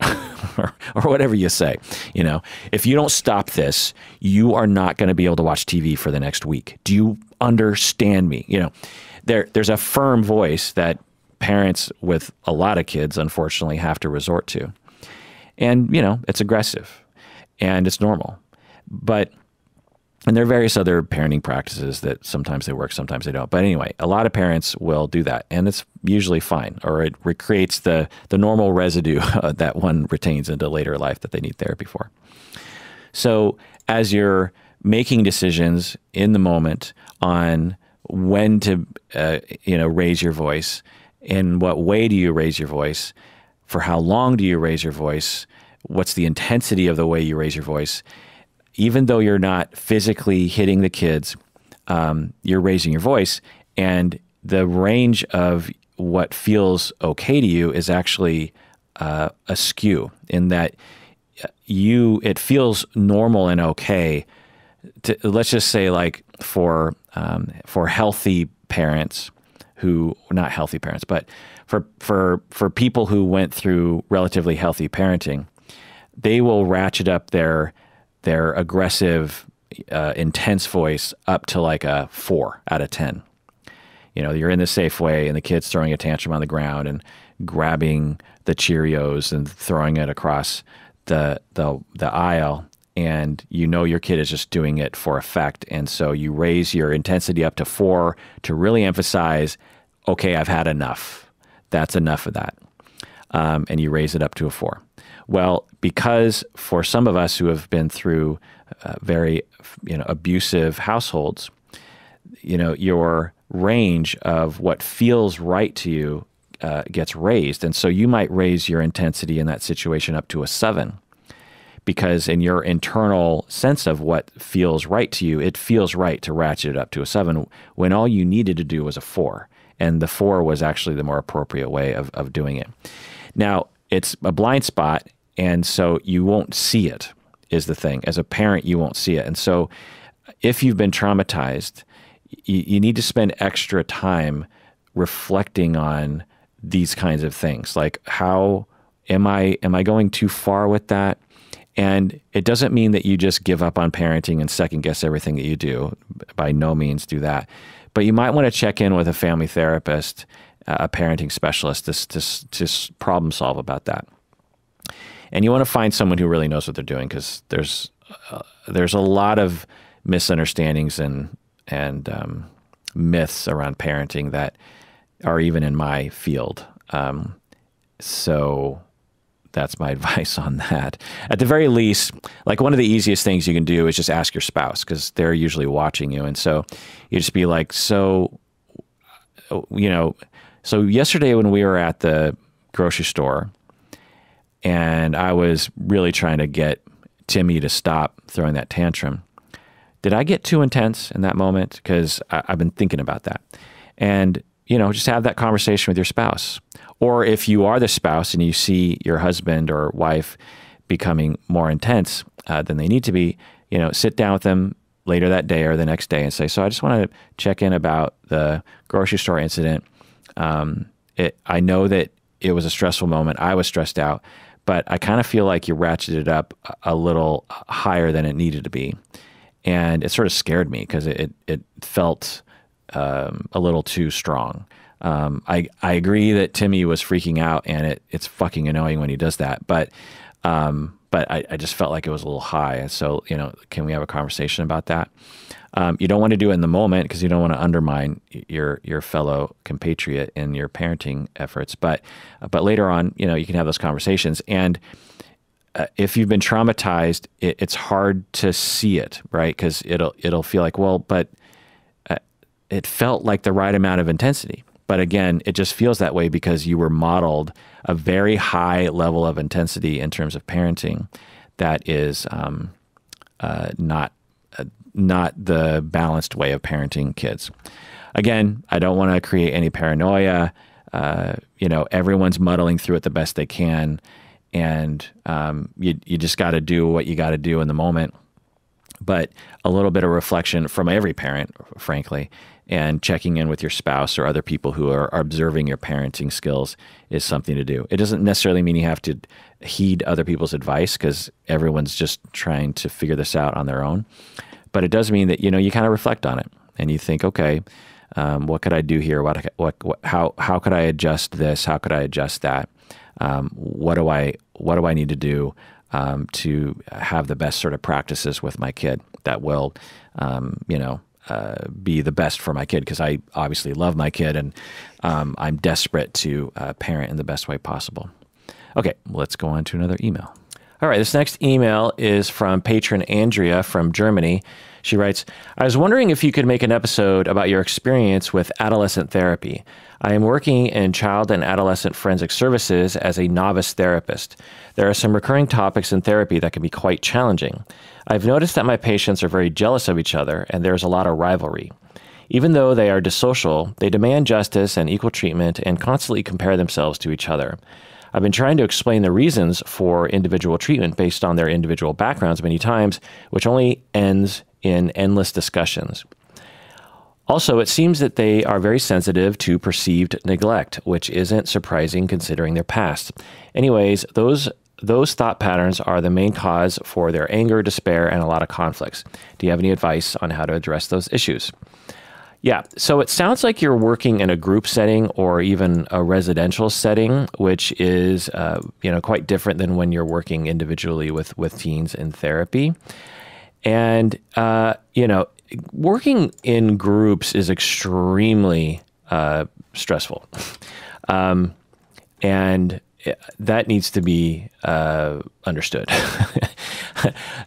or, or whatever you say. You know, if you don't stop this, you are not going to be able to watch T V for the next week. Do you understand me? You know, there there's a firm voice that parents with a lot of kids, unfortunately, have to resort to. And, you know, it's aggressive and it's normal. But, and there are various other parenting practices that sometimes they work, sometimes they don't. But anyway, a lot of parents will do that, and it's usually fine, or it recreates the, the normal residue that one retains into later life that they need therapy for. So as you're making decisions in the moment on when to, uh, you know, raise your voice, in what way do you raise your voice? For how long do you raise your voice? What's the intensity of the way you raise your voice? Even though you're not physically hitting the kids, um, you're raising your voice, and the range of what feels okay to you is actually uh, askew, in that you, it feels normal and okay to, let's just say, like for um, for healthy parents, who, not healthy parents, but for, for, for people who went through relatively healthy parenting, they will ratchet up their, their aggressive, uh, intense voice up to like a four out of ten. You know, you're in the Safeway and the kid's throwing a tantrum on the ground and grabbing the Cheerios and throwing it across the, the, the aisle. And you know your kid is just doing it for effect. And so you raise your intensity up to four to really emphasize, okay, I've had enough. That's enough of that. Um, and you raise it up to a four. Well, because for some of us who have been through uh, very you know, abusive households, you know, your range of what feels right to you uh, gets raised. And so you might raise your intensity in that situation up to a seven. Because in your internal sense of what feels right to you, it feels right to ratchet it up to a seven when all you needed to do was a four. and the four was actually the more appropriate way of, of doing it. Now, it's a blind spot, and so you won't see it, is the thing. As a parent, you won't see it. And so if you've been traumatized, you, you need to spend extra time reflecting on these kinds of things, like how am I, am I going too far with that? And it doesn't mean that you just give up on parenting and second guess everything that you do. By no means do that. But you might want to check in with a family therapist, uh, a parenting specialist, to, to, to problem solve about that. And you want to find someone who really knows what they're doing, because there's, uh, there's a lot of misunderstandings and, and um, myths around parenting that are even in my field. Um, so that's my advice on that. At the very least, like, one of the easiest things you can do is just ask your spouse, because they're usually watching you. And so you just be like, so, you know, so yesterday when we were at the grocery store, and I was really trying to get Timmy to stop throwing that tantrum. Did I get too intense in that moment? Because I've been thinking about that. And, you know, just have that conversation with your spouse. Or if you are the spouse and you see your husband or wife becoming more intense uh, than they need to be, you know, sit down with them later that day or the next day and say, so I just want to check in about the grocery store incident. Um, it, I know that it was a stressful moment. I was stressed out. But I kind of feel like you ratcheted it up a little higher than it needed to be. And it sort of scared me because it, it felt um, a little too strong. Um, I, I agree that Timmy was freaking out, and it, it's fucking annoying when he does that. But, um, but I, I just felt like it was a little high. And so, you know, can we have a conversation about that? Um, you don't want to do it in the moment because you don't want to undermine your your fellow compatriot in your parenting efforts. But but later on, you know, you can have those conversations. And uh, if you've been traumatized, it, it's hard to see it, right? Because it'll it'll feel like, well, but uh, it felt like the right amount of intensity. But again, it just feels that way because you were modeled a very high level of intensity in terms of parenting that is um, uh, not. not the balanced way of parenting kids. Again, I don't want to create any paranoia. Uh, you know, everyone's muddling through it the best they can. And um, you, you just got to do what you got to do in the moment. But a little bit of reflection from every parent, frankly, and checking in with your spouse or other people who are, are observing your parenting skills is something to do. It doesn't necessarily mean you have to heed other people's advice, because everyone's just trying to figure this out on their own. But it does mean that, you know, you kind of reflect on it and you think, okay, um, what could I do here? What, what, what, how, how could I adjust this? How could I adjust that? Um, what do I, what do I need to do um, to have the best sort of practices with my kid that will, um, you know, uh, be the best for my kid? Because I obviously love my kid, and um, I'm desperate to uh, parent in the best way possible. Okay, let's go on to another email. All right, this next email is from patron Andrea from Germany. She writes, I was wondering if you could make an episode about your experience with adolescent therapy. I am working in child and adolescent forensic services as a novice therapist. There are some recurring topics in therapy that can be quite challenging. I've noticed that my patients are very jealous of each other, and there's a lot of rivalry. Even though they are disocial, they demand justice and equal treatment and constantly compare themselves to each other. I've been trying to explain the reasons for individual treatment based on their individual backgrounds many times, which only ends in endless discussions. Also, it seems that they are very sensitive to perceived neglect, which isn't surprising considering their past. Anyways, those those thought patterns are the main cause for their anger, despair, and a lot of conflicts. Do you have any advice on how to address those issues? Yeah, so it sounds like you're working in a group setting or even a residential setting, which is uh, you know, quite different than when you're working individually with, with teens in therapy. And uh, you know, working in groups is extremely uh, stressful, um, and that needs to be uh, understood.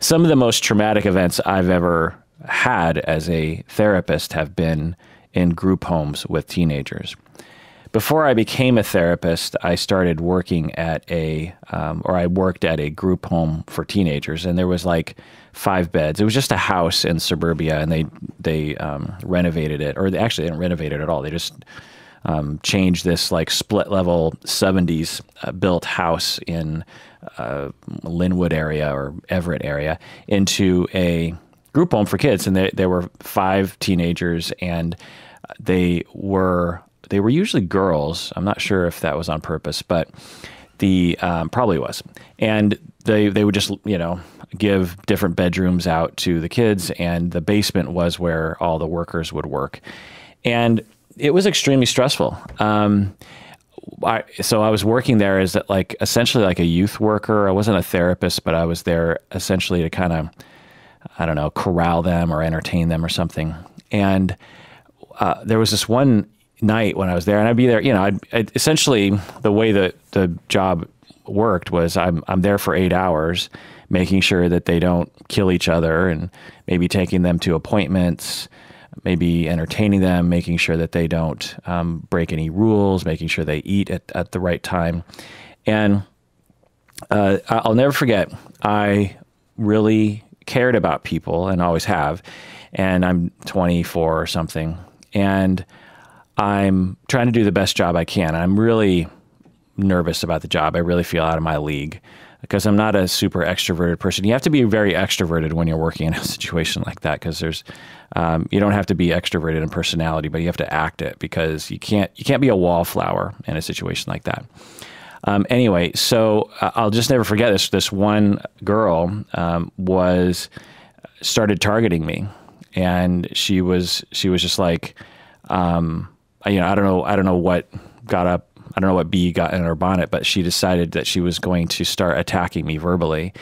Some of the most traumatic events I've ever had as a therapist have been in group homes with teenagers. Before I became a therapist, I started working at a, um, or I worked at a group home for teenagers, and there was like five beds. It was just a house in suburbia, and they, they um, renovated it, or they actually didn't renovate it at all. They just um, change this like split level seventies uh, built house in uh, Linwood area or Everett area into a group home for kids. And there, there were five teenagers, and they were, they were usually girls. I'm not sure if that was on purpose, but the, um, probably was. And they, they would just, you know, give different bedrooms out to the kids, and the basement was where all the workers would work. And it was extremely stressful. Um, I, so I was working there as like, essentially like a youth worker. I wasn't a therapist, but I was there essentially to kind of, I don't know, corral them or entertain them or something. And uh, there was this one night when I was there, and I'd be there, you know, I'd, I'd essentially the way that the job worked was I'm, I'm there for eight hours, making sure that they don't kill each other, and maybe taking them to appointments, maybe entertaining them, making sure that they don't um, break any rules, making sure they eat at, at the right time. And uh, I'll never forget, I really cared about people and always have. And I'm twenty-four or something, and I'm trying to do the best job I can. I'm really nervous about the job. I really feel out of my league because I'm not a super extroverted person. You have to be very extroverted when you're working in a situation like that, because there's um, you don't have to be extroverted in personality, but you have to act it, because you can't you can't be a wallflower in a situation like that. Um, anyway, so I'll just never forget this. This one girl um, was started targeting me, and she was she was just like, um, you know, I don't know, I don't know what got up, I don't know what bee got in her bonnet, but she decided that she was going to start attacking me verbally.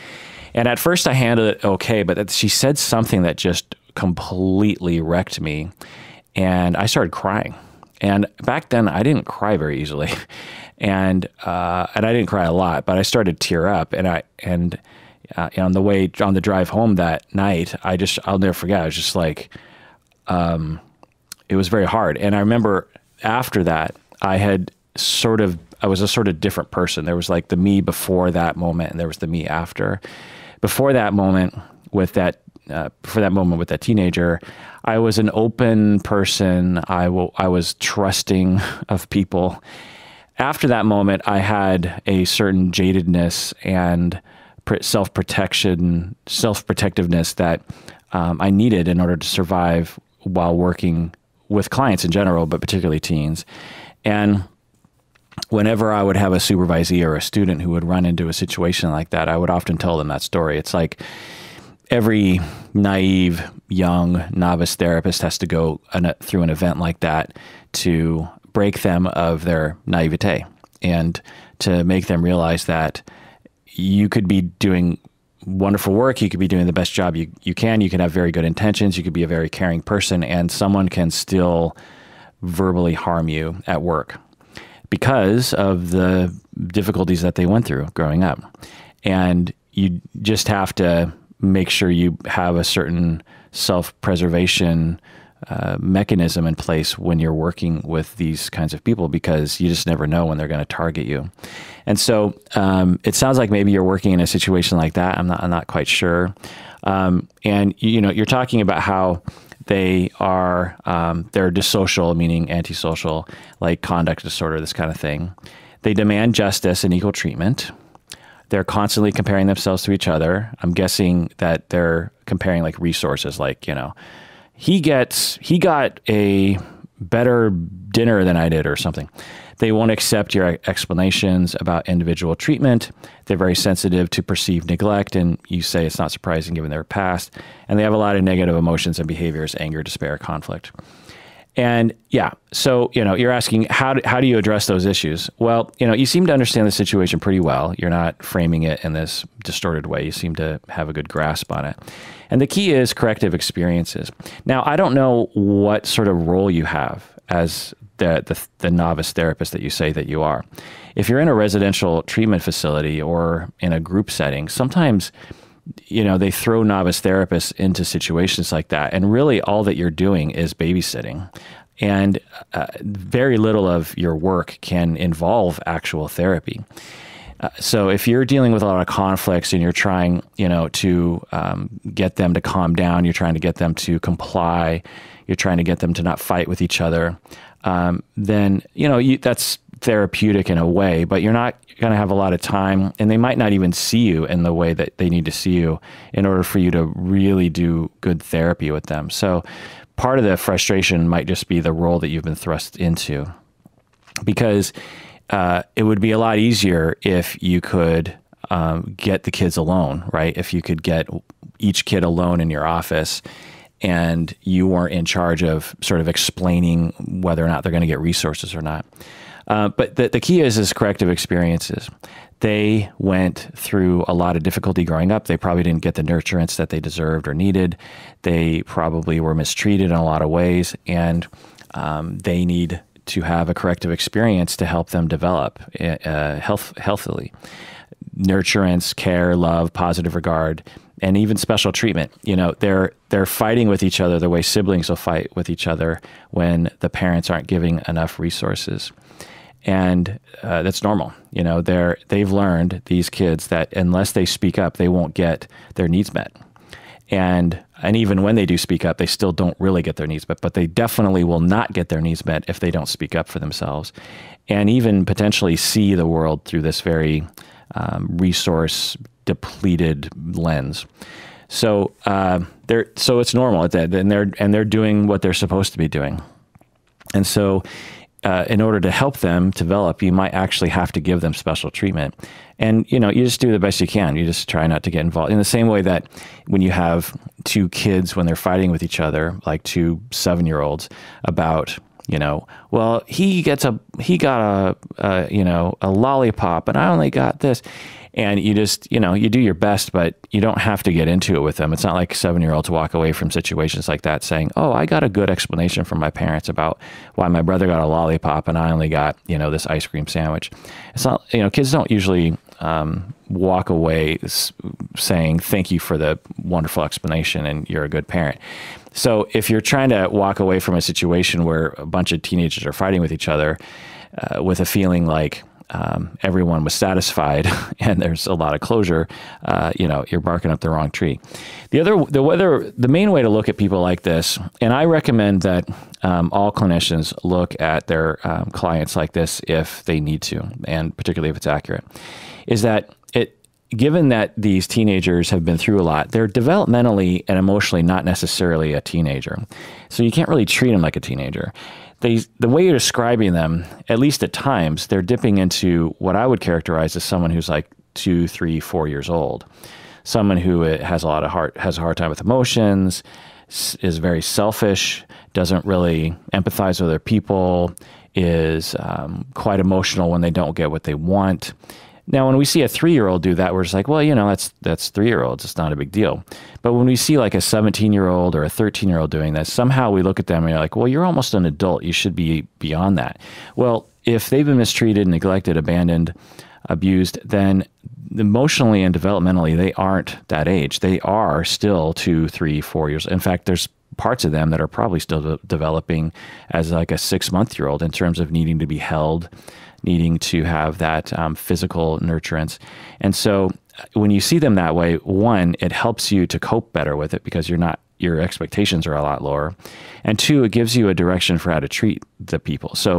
And at first I handled it okay, but that she said something that just completely wrecked me, and I started crying. And back then I didn't cry very easily. And, uh, and I didn't cry a lot, but I started to tear up, and I, and, uh, on the way, on the drive home that night, I just, I'll never forget. I was just like, um, it was very hard. And I remember after that I had sort of, I was a sort of different person. There was like the me before that moment, and there was the me after. Before that moment with that, uh, before that moment with that teenager, I was an open person. I will, I was trusting of people. After that moment, I had a certain jadedness and self-protection, self-protectiveness that um, I needed in order to survive while working with clients in general, but particularly teens. And whenever I would have a supervisee or a student who would run into a situation like that, I would often tell them that story. It's like every naive, young, novice therapist has to go an, through an event like that to break them of their naivete, and to make them realize that you could be doing wonderful work, you could be doing the best job you, you can, you can have very good intentions, you could be a very caring person, and someone can still verbally harm you at work because of the difficulties that they went through growing up. And you just have to make sure you have a certain self-preservation Uh, mechanism in place when you're working with these kinds of people, because you just never know when they're going to target you. And so um, it sounds like maybe you're working in a situation like that. I'm not, I'm not quite sure. Um, and you know, you're talking about how they are, um, they're dissocial, meaning antisocial, like conduct disorder, this kind of thing. They demand justice and equal treatment. They're constantly comparing themselves to each other. I'm guessing that they're comparing like resources, like, you know, He gets, he got a better dinner than I did or something. They won't accept your explanations about individual treatment. They're very sensitive to perceived neglect, and you say it's not surprising given their past. And they have a lot of negative emotions and behaviors, anger, despair, conflict. And yeah, so, you know, you're asking, how do, how do you address those issues? Well, you know, you seem to understand the situation pretty well. You're not framing it in this distorted way. You seem to have a good grasp on it. And the key is corrective experiences. Now, I don't know what sort of role you have as the, the, the novice therapist that you say that you are. If you're in a residential treatment facility or in a group setting, sometimes, you know, they throw novice therapists into situations like that, and really all that you're doing is babysitting, and uh, very little of your work can involve actual therapy. Uh, so if you're dealing with a lot of conflicts and you're trying, you know, to um, get them to calm down, you're trying to get them to comply, you're trying to get them to not fight with each other, um, then, you know, you, that's therapeutic in a way, but you're not going to have a lot of time, and they might not even see you in the way that they need to see you in order for you to really do good therapy with them. So part of the frustration might just be the role that you've been thrust into, because Uh, it would be a lot easier if you could um, get the kids alone, right? If you could get each kid alone in your office and you weren't in charge of sort of explaining whether or not they're going to get resources or not. Uh, but the, the key is, is corrective experiences. They went through a lot of difficulty growing up. They probably didn't get the nurturance that they deserved or needed. They probably were mistreated in a lot of ways, and um, they need to have a corrective experience to help them develop uh, health, healthily. Nurturance, care, love, positive regard, and even special treatment. You know, they're, they're fighting with each other the way siblings will fight with each other when the parents aren't giving enough resources. And uh, that's normal. You know, they're, they've learned, these kids, that unless they speak up, they won't get their needs met. And and even when they do speak up, they still don't really get their needs met, but they definitely will not get their needs met if they don't speak up for themselves, and even potentially see the world through this very um, resource-depleted lens. So uh, they're so it's normal, and they're and they're doing what they're supposed to be doing. And so, uh, in order to help them develop, you might actually have to give them special treatment. And, you know, you just do the best you can. You just try not to get involved. In the same way that when you have two kids, when they're fighting with each other, like two seven-year-olds, about, you know, well, he gets a, he got a, a, you know, a lollipop, and I only got this. And you just, you know, you do your best, but you don't have to get into it with them. It's not like seven-year-olds walk away from situations like that saying, oh, I got a good explanation from my parents about why my brother got a lollipop and I only got, you know, this ice cream sandwich. It's not, you know, kids don't usually um, walk away saying, thank you for the wonderful explanation and you're a good parent. So if you're trying to walk away from a situation where a bunch of teenagers are fighting with each other uh, with a feeling like, Um, everyone was satisfied and there's a lot of closure, uh, you know, you're barking up the wrong tree. The other, the other, the main way to look at people like this, and I recommend that um, all clinicians look at their um, clients like this if they need to, and particularly if it's accurate, is that it, given that these teenagers have been through a lot, they're developmentally and emotionally not necessarily a teenager. So you can't really treat them like a teenager. They, the way you're describing them, at least at times, they're dipping into what I would characterize as someone who's like two, three, four years old. Someone who has a lot of heart, has a hard time with emotions, is very selfish, doesn't really empathize with other people, is um, quite emotional when they don't get what they want. Now, when we see a three-year-old do that, we're just like, well, you know, that's that's three-year-olds. It's not a big deal. But when we see like a seventeen-year-old or a thirteen-year-old doing this, somehow we look at them and you're like, well, you're almost an adult. You should be beyond that. Well, if they've been mistreated, neglected, abandoned, abused, then emotionally and developmentally, they aren't that age. They are still two, three, four years. In fact, there's parts of them that are probably still de- developing as like a six-month-year-old in terms of needing to be held, needing to have that um, physical nurturance. And so when you see them that way, one, it helps you to cope better with it because you're not, your expectations are a lot lower. And two, it gives you a direction for how to treat the people. So,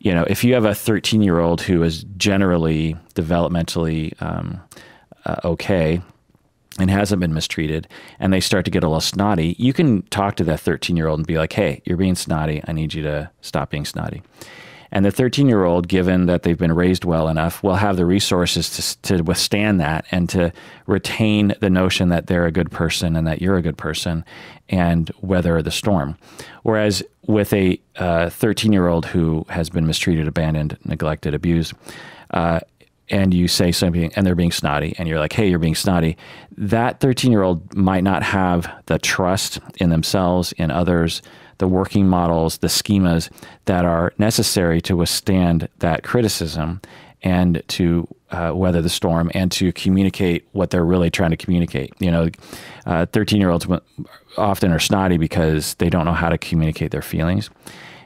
you know, if you have a thirteen-year-old who is generally developmentally um, uh, okay, and hasn't been mistreated, and they start to get a little snotty, you can talk to that thirteen-year-old and be like, hey, you're being snotty. I need you to stop being snotty. And the thirteen-year-old, given that they've been raised well enough, will have the resources to, to withstand that and to retain the notion that they're a good person and that you're a good person and weather the storm. Whereas with a thirteen-year-old uh, who has been mistreated, abandoned, neglected, abused, uh, and you say something and they're being snotty and you're like, hey, you're being snotty, that thirteen-year-old might not have the trust in themselves, in others, the working models, the schemas that are necessary to withstand that criticism and to uh, weather the storm and to communicate what they're really trying to communicate. You know, uh, thirteen-year-olds often are snotty because they don't know how to communicate their feelings.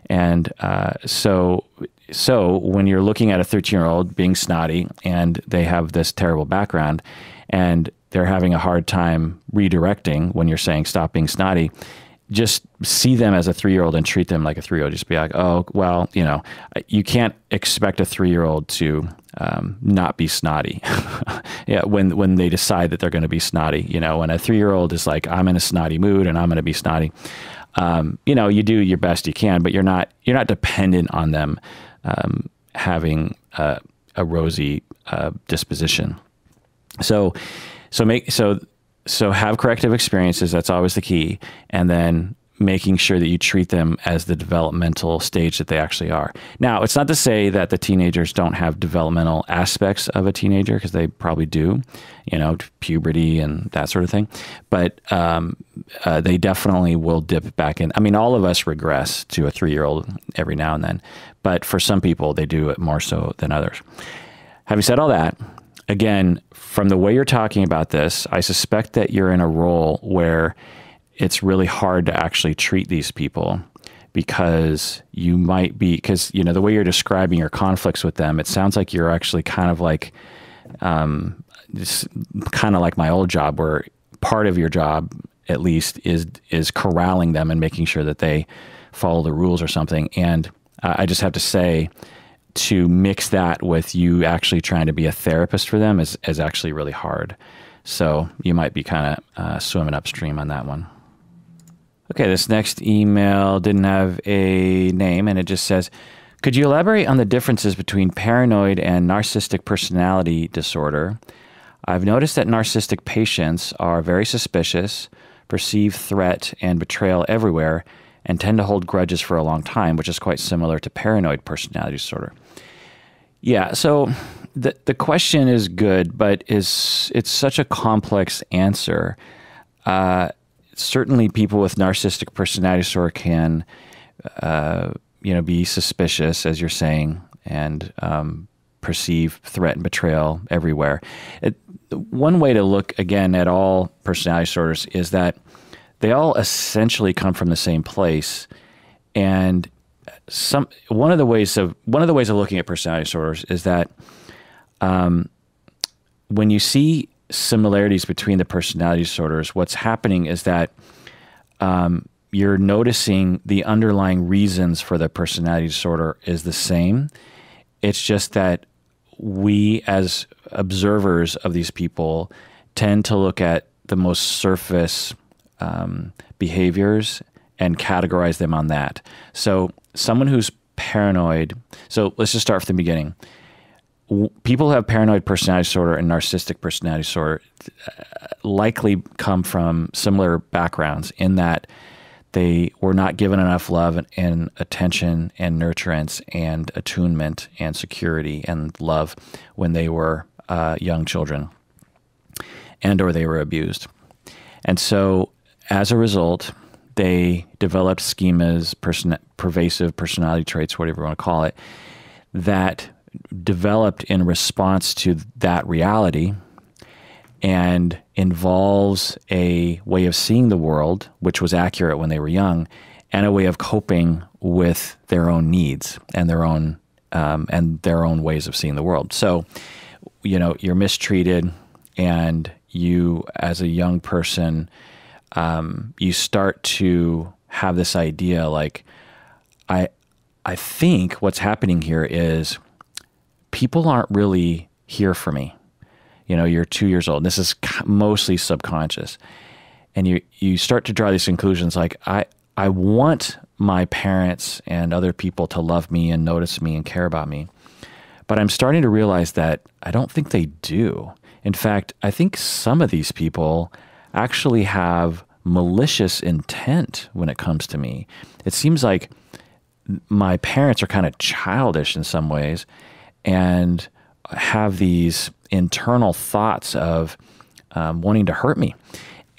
And uh, so So when you're looking at a thirteen-year-old being snotty and they have this terrible background and they're having a hard time redirecting when you're saying stop being snotty, just see them as a three-year-old and treat them like a three-year-old. Just be like, oh, well, you know, you can't expect a three-year-old to um, not be snotty yeah, when, when they decide that they're going to be snotty. You know, when a three-year-old is like, I'm in a snotty mood and I'm going to be snotty, um, you know, you do your best you can, but you're not, you're not dependent on them um, having a, a rosy uh, disposition. So, so make, so, So have corrective experiences, that's always the key, and then making sure that you treat them as the developmental stage that they actually are. Now, it's not to say that the teenagers don't have developmental aspects of a teenager, because they probably do, you know, puberty and that sort of thing, but um, uh, they definitely will dip back in. I mean, all of us regress to a three-year-old every now and then, but for some people, they do it more so than others. Having said all that, again, from the way you're talking about this, I suspect that you're in a role where it's really hard to actually treat these people, because you might be, because, you know, the way you're describing your conflicts with them, it sounds like you're actually kind of like, um, just kind of like my old job, where part of your job, at least, is, is corralling them and making sure that they follow the rules or something. And uh, I just have to say, to mix that with you actually trying to be a therapist for them is, is actually really hard. So you might be kind of uh, swimming upstream on that one. Okay, this next email didn't have a name, and it just says, could you elaborate on the differences between paranoid and narcissistic personality disorder? I've noticed that narcissistic patients are very suspicious, perceive threat and betrayal everywhere, and tend to hold grudges for a long time, which is quite similar to paranoid personality disorder. Yeah, so the, the question is good, but is, it's such a complex answer. Uh, certainly people with narcissistic personality disorder can uh, you know, be suspicious, as you're saying, and um, perceive threat and betrayal everywhere. It, one way to look, again, at all personality disorders is that they all essentially come from the same place, and some one of the ways of one of the ways of looking at personality disorders is that um, when you see similarities between the personality disorders, what's happening is that um, you're noticing the underlying reasons for the personality disorder is the same. It's just that we, as observers of these people, tend to look at the most surface Um, behaviors and categorize them on that. So someone who's paranoid, so let's just start from the beginning. W people who have paranoid personality disorder and narcissistic personality disorder uh, likely come from similar backgrounds, in that they were not given enough love and, and attention and nurturance and attunement and security and love when they were uh, young children, and or they were abused. And so as a result, they developed schemas, person, pervasive personality traits, whatever you want to call it, that developed in response to that reality, and involves a way of seeing the world, which was accurate when they were young, and a way of coping with their own needs and their own um, and their own ways of seeing the world. So, you know, you're mistreated, and you, as a young person, Um, you start to have this idea like, I, I think what's happening here is people aren't really here for me. You know, you're two years old. This is mostly subconscious. And you, you start to draw these conclusions like, I, I want my parents and other people to love me and notice me and care about me, but I'm starting to realize that I don't think they do. In fact, I think some of these people actually have malicious intent when it comes to me. It seems like my parents are kind of childish in some ways and have these internal thoughts of um, wanting to hurt me.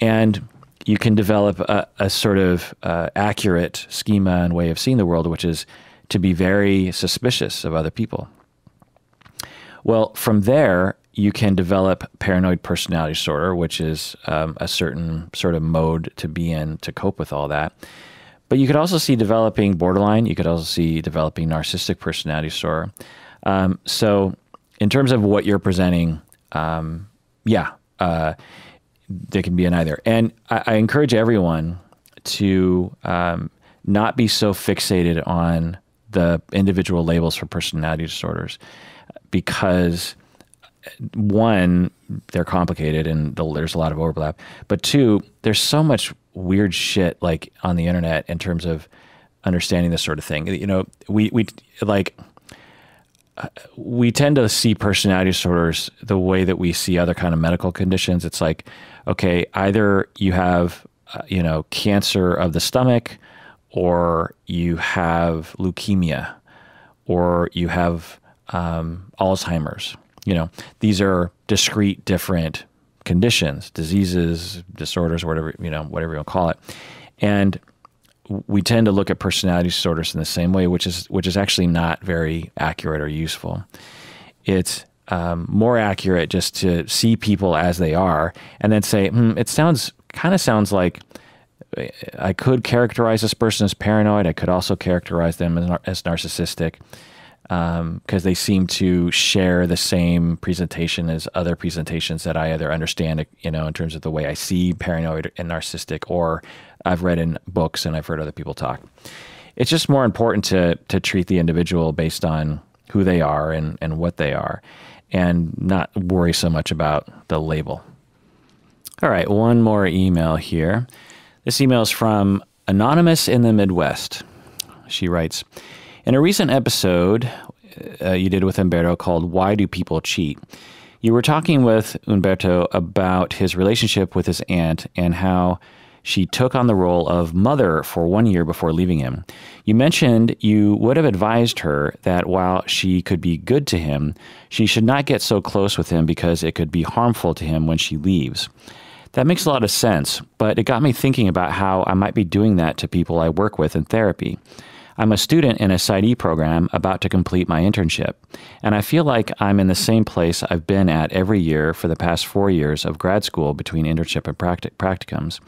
And you can develop a, a sort of uh, accurate schema and way of seeing the world, which is to be very suspicious of other people. Well, from there, you can develop paranoid personality disorder, which is um, a certain sort of mode to be in to cope with all that. But you could also see developing borderline. You could also see developing narcissistic personality disorder. Um, so in terms of what you're presenting, um, yeah, uh, there can be an either. And I, I encourage everyone to um, not be so fixated on the individual labels for personality disorders, because one, they're complicated and the, there's a lot of overlap, but two, there's so much weird shit like on the internet in terms of understanding this sort of thing. You know, we, we like, uh, we tend to see personality disorders the way that we see other kind of medical conditions. It's like, okay, either you have, uh, you know, cancer of the stomach, or you have leukemia, or you have um, Alzheimer's. You know, these are discrete different conditions, diseases, disorders, whatever, you know, whatever you'll call it. And we tend to look at personality disorders in the same way, which is, which is actually not very accurate or useful. It's um, more accurate just to see people as they are and then say, hmm, it sounds, kind of sounds like I could characterize this person as paranoid. I could also characterize them as, nar as narcissistic. Um, because they seem to share the same presentation as other presentations that I either understand, you know, in terms of the way I see paranoid and narcissistic, or I've read in books and I've heard other people talk. It's just more important to to treat the individual based on who they are and, and what they are, and not worry so much about the label. All right, one more email here. This email is from Anonymous in the Midwest. She writes, in a recent episode uh, you did with Umberto called Why Do People Cheat? You were talking with Umberto about his relationship with his aunt and how she took on the role of mother for one year before leaving him. You mentioned you would have advised her that while she could be good to him, she should not get so close with him because it could be harmful to him when she leaves. That makes a lot of sense, but it got me thinking about how I might be doing that to people I work with in therapy. I'm a student in a Psych E program about to complete my internship, and I feel like I'm in the same place I've been at every year for the past four years of grad school between internship and practic practicums.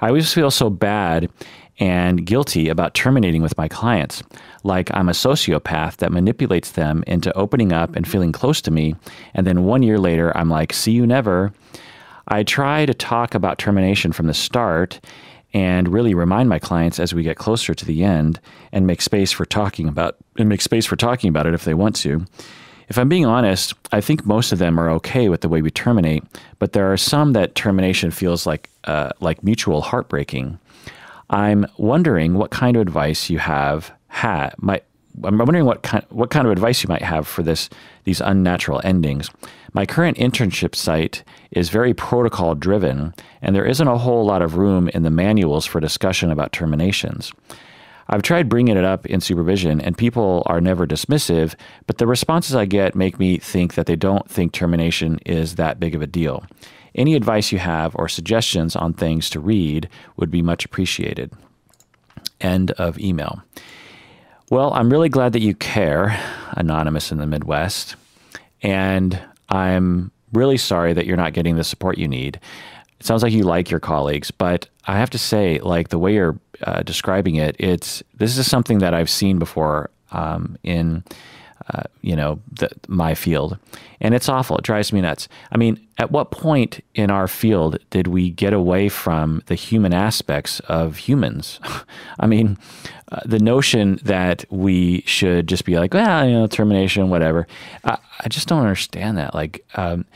I always feel so bad and guilty about terminating with my clients, like I'm a sociopath that manipulates them into opening up and feeling close to me, and then one year later I'm like, see you never. I try to talk about termination from the start and really remind my clients as we get closer to the end, and make space for talking about and make space for talking about it if they want to. If I'm being honest, I think most of them are okay with the way we terminate, but there are some that termination feels like uh, like mutual heartbreaking. I'm wondering what kind of advice you have had. My, I'm wondering what kind what kind of advice you might have for this these unnatural endings. My current internship site is very protocol driven, and there isn't a whole lot of room in the manuals for discussion about terminations. I've tried bringing it up in supervision, and people are never dismissive, but the responses I get make me think that they don't think termination is that big of a deal. Any advice you have or suggestions on things to read would be much appreciated. End of email. Well, I'm really glad that you care, Anonymous in the Midwest, and I'm really sorry that you're not getting the support you need. It sounds like you like your colleagues, but I have to say, like the way you're uh, describing it, it's this is something that I've seen before um, in uh, you know the, my field, and it's awful. It drives me nuts. I mean, at what point in our field did we get away from the human aspects of humans? I mean, uh, the notion that we should just be like, well, you know, termination, whatever. I, I just don't understand that. Like, um,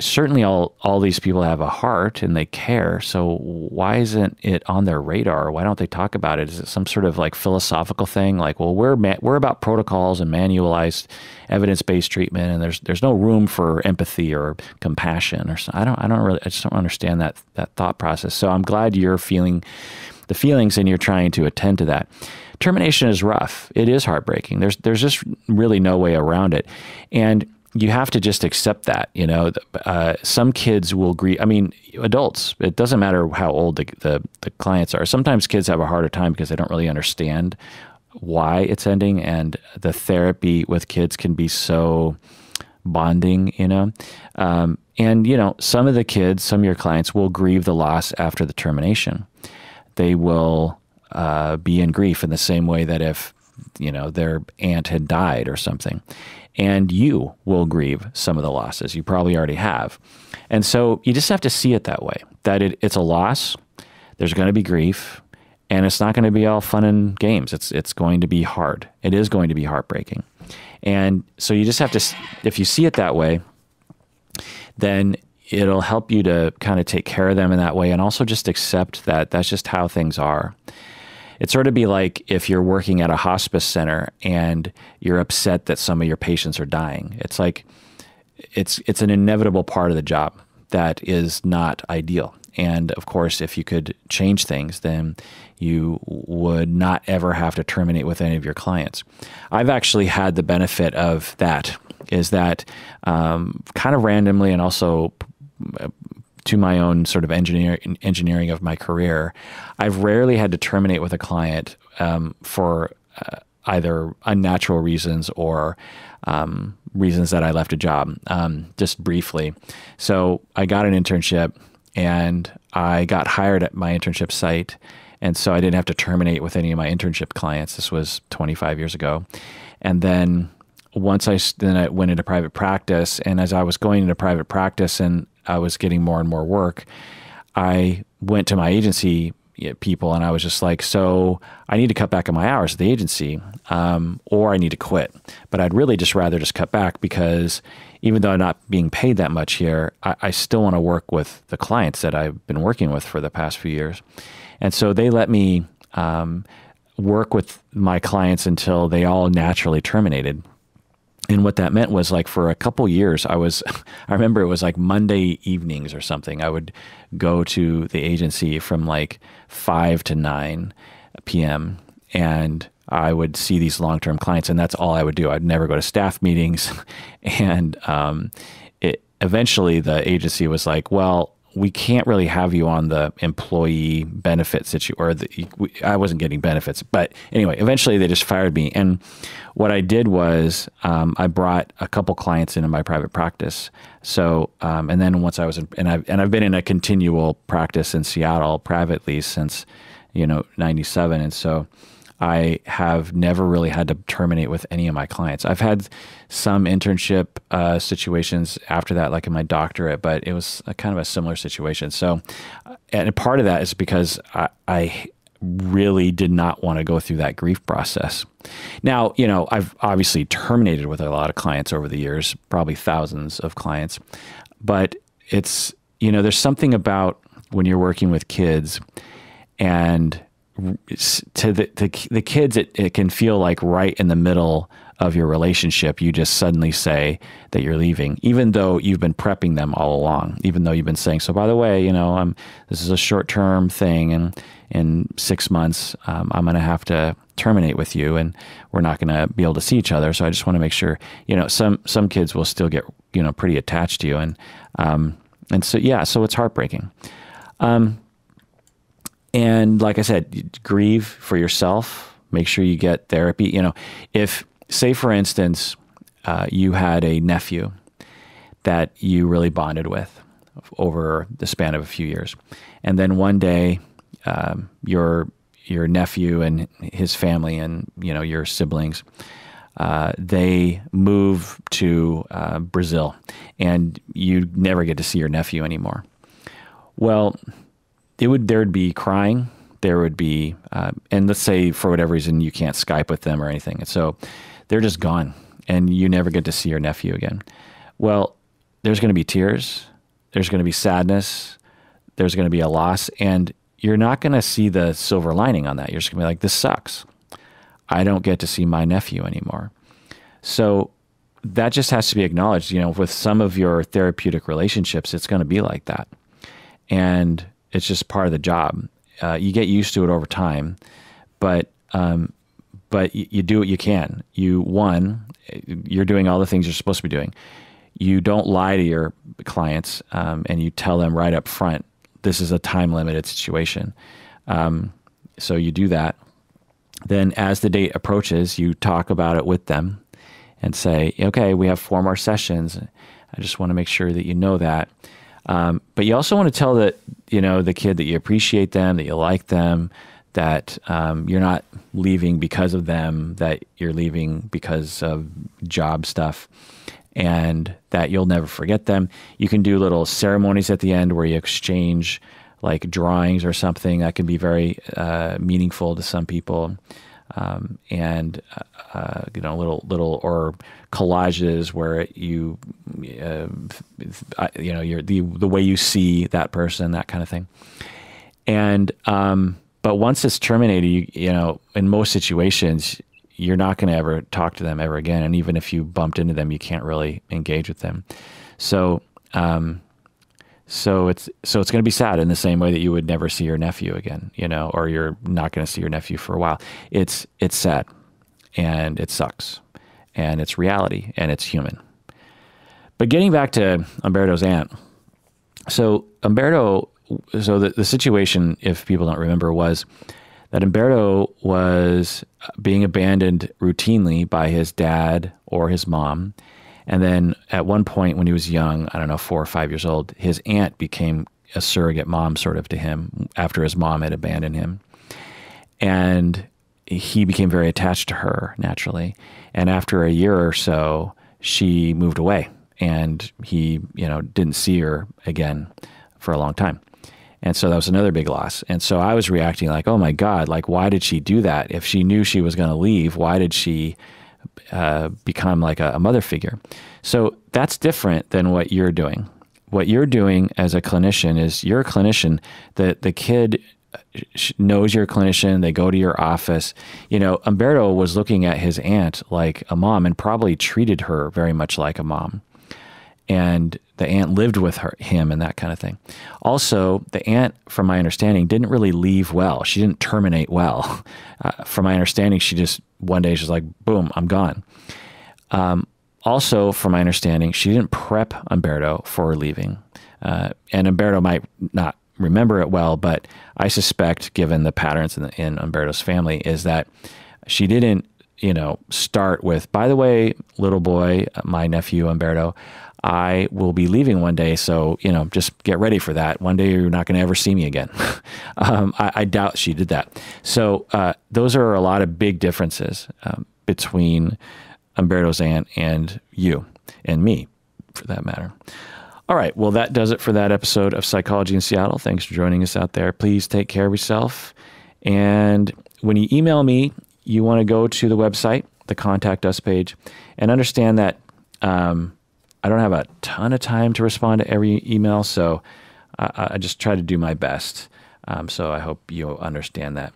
certainly all, all these people have a heart and they care. So why isn't it on their radar? Why don't they talk about it? Is it some sort of like philosophical thing? Like, well, we're, ma we're about protocols and manualized evidence-based treatment, and there's, there's no room for empathy or compassion or something. I don't, I don't really, I just don't understand that, that thought process. So I'm glad you're feeling the feelings and you're trying to attend to that. Termination is rough. It is heartbreaking. There's, there's just really no way around it. And you have to just accept that, you know, uh, some kids will grieve. I mean, adults, it doesn't matter how old the, the, the clients are. Sometimes kids have a harder time because they don't really understand why it's ending. And the therapy with kids can be so bonding, you know, um, and, you know, some of the kids, some of your clients will grieve the loss after the termination. They will uh, be in grief in the same way that if, you know, their aunt had died or something. And you will grieve some of the losses. You probably already have. And so you just have to see it that way, that it, it's a loss. There's going to be grief, and it's not going to be all fun and games. It's, it's going to be hard. It is going to be heartbreaking. And so you just have to, if you see it that way, then it'll help you to kind of take care of them in that way, and also just accept that that's just how things are. It'd sort of be like if you're working at a hospice center and you're upset that some of your patients are dying. It's like, it's, it's an inevitable part of the job that is not ideal. And of course, if you could change things, then you would not ever have to terminate with any of your clients. I've actually had the benefit of that, is that um, kind of randomly, and also to my own sort of engineer, engineering of my career, I've rarely had to terminate with a client um, for uh, either unnatural reasons or um, reasons that I left a job, um, just briefly. So I got an internship, and I got hired at my internship site, and so I didn't have to terminate with any of my internship clients. This was twenty-five years ago. And then once I, then I went into private practice, and as I was going into private practice and I was getting more and more work, I went to my agency people and I was just like, so I need to cut back on my hours at the agency, um, or I need to quit. But I'd really just rather just cut back, because even though I'm not being paid that much here, I, I still want to work with the clients that I've been working with for the past few years. And so they let me um, work with my clients until they all naturally terminated. And what that meant was, like, for a couple years, I was, I remember it was like Monday evenings or something. I would go to the agency from like five to nine P M and I would see these long-term clients, and that's all I would do. I'd never go to staff meetings. And um, it, eventually the agency was like, well, we can't really have you on the employee benefits situ- or the, we, I wasn't getting benefits, but anyway, eventually they just fired me. And what I did was, um, I brought a couple clients into my private practice. So, um, and then once I was in, and I've, and I've been in a continual practice in Seattle privately since, you know, ninety-seven. And so I have never really had to terminate with any of my clients. I've had some internship uh, situations after that, like in my doctorate, but it was a kind of a similar situation. So, and a part of that is because I, I really did not want to go through that grief process. Now, you know, I've obviously terminated with a lot of clients over the years, probably thousands of clients, but it's, you know, there's something about when you're working with kids, and to the, the, the kids, it, it can feel like right in the middle of your relationship, you just suddenly say that you're leaving, even though you've been prepping them all along, even though you've been saying, so by the way, you know, I'm, this is a short-term thing, and in six months, um, I'm going to have to terminate with you, and we're not going to be able to see each other. So I just want to make sure, you know, some, some kids will still get, you know, pretty attached to you. And, um, and so, yeah, so it's heartbreaking. Um, And like I said, grieve for yourself, make sure you get therapy. You know, if, say for instance, uh, you had a nephew that you really bonded with over the span of a few years, and then one day um, your, your nephew and his family and, you know, your siblings, uh, they move to uh, Brazil, and you never get to see your nephew anymore. Well, It would, there would be crying, there would be, uh, and let's say for whatever reason you can't Skype with them or anything. And so they're just gone, and you never get to see your nephew again. Well, there's going to be tears, there's going to be sadness, there's going to be a loss, and you're not going to see the silver lining on that. You're just going to be like, this sucks. I don't get to see my nephew anymore. So that just has to be acknowledged. You know, with some of your therapeutic relationships, it's going to be like that. And it's just part of the job. Uh, you get used to it over time, but um, but you, you do what you can. You, one, you're doing all the things you're supposed to be doing. You don't lie to your clients, um, and you tell them right up front, this is a time-limited situation. Um, so you do that. Then as the date approaches, you talk about it with them and say, okay, we have four more sessions. I just want to make sure that you know that. Um, but you also want to tell that, you know, the kid that you appreciate them, that you like them, that um, you're not leaving because of them, that you're leaving because of job stuff, and that you'll never forget them. You can do little ceremonies at the end where you exchange like drawings or something. That can be very uh, meaningful to some people. Um, and, uh, you know, little, little, or collages where you, uh, you know, you're the, the way you see that person, that kind of thing. And, um, but once it's terminated, you, you know, in most situations, you're not going to ever talk to them ever again. And even if you bumped into them, you can't really engage with them. So, um, So it's so it's going to be sad in the same way that you would never see your nephew again, you know, or you're not going to see your nephew for a while. It's it's sad, and it sucks, and it's reality, and it's human. But getting back to Umberto's aunt, so Umberto, so the, the situation, if people don't remember, was that Umberto was being abandoned routinely by his dad or his mom. And then at one point when he was young, I don't know, four or five years old, his aunt became a surrogate mom sort of to him after his mom had abandoned him. And he became very attached to her naturally. And after a year or so, she moved away and he, you know, didn't see her again for a long time. And so that was another big loss. And so I was reacting like, oh my God, like, why did she do that? If she knew she was going to leave, why did she Uh, become like a, a mother figure? So that's different than what you're doing. What you're doing as a clinician is you're a clinician. The, the kid knows you're a clinician. They go to your office. You know, Umberto was looking at his aunt like a mom and probably treated her very much like a mom. And the aunt lived with her, him and that kind of thing. Also, the aunt, from my understanding, didn't really leave well. She didn't terminate well. Uh, from my understanding, she just, one day she's like, boom, I'm gone. Um, also, from my understanding, she didn't prep Umberto for leaving. Uh, and Umberto might not remember it well, but I suspect, given the patterns in, the, in Umberto's family, is that she didn't, you know, start with, by the way, little boy, my nephew Umberto, I will be leaving one day, so, you know, just get ready for that. One day you're not going to ever see me again. um, I, I doubt she did that. So uh, those are a lot of big differences um, between Umberto's aunt and you and me, for that matter. All right, well, that does it for that episode of Psychology in Seattle. Thanks for joining us out there. Please take care of yourself. And when you email me, you want to go to the website, the Contact Us page, and understand that um, I don't have a ton of time to respond to every email, so I, I just try to do my best. Um, so I hope you understand that.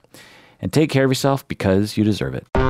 And take care of yourself because you deserve it.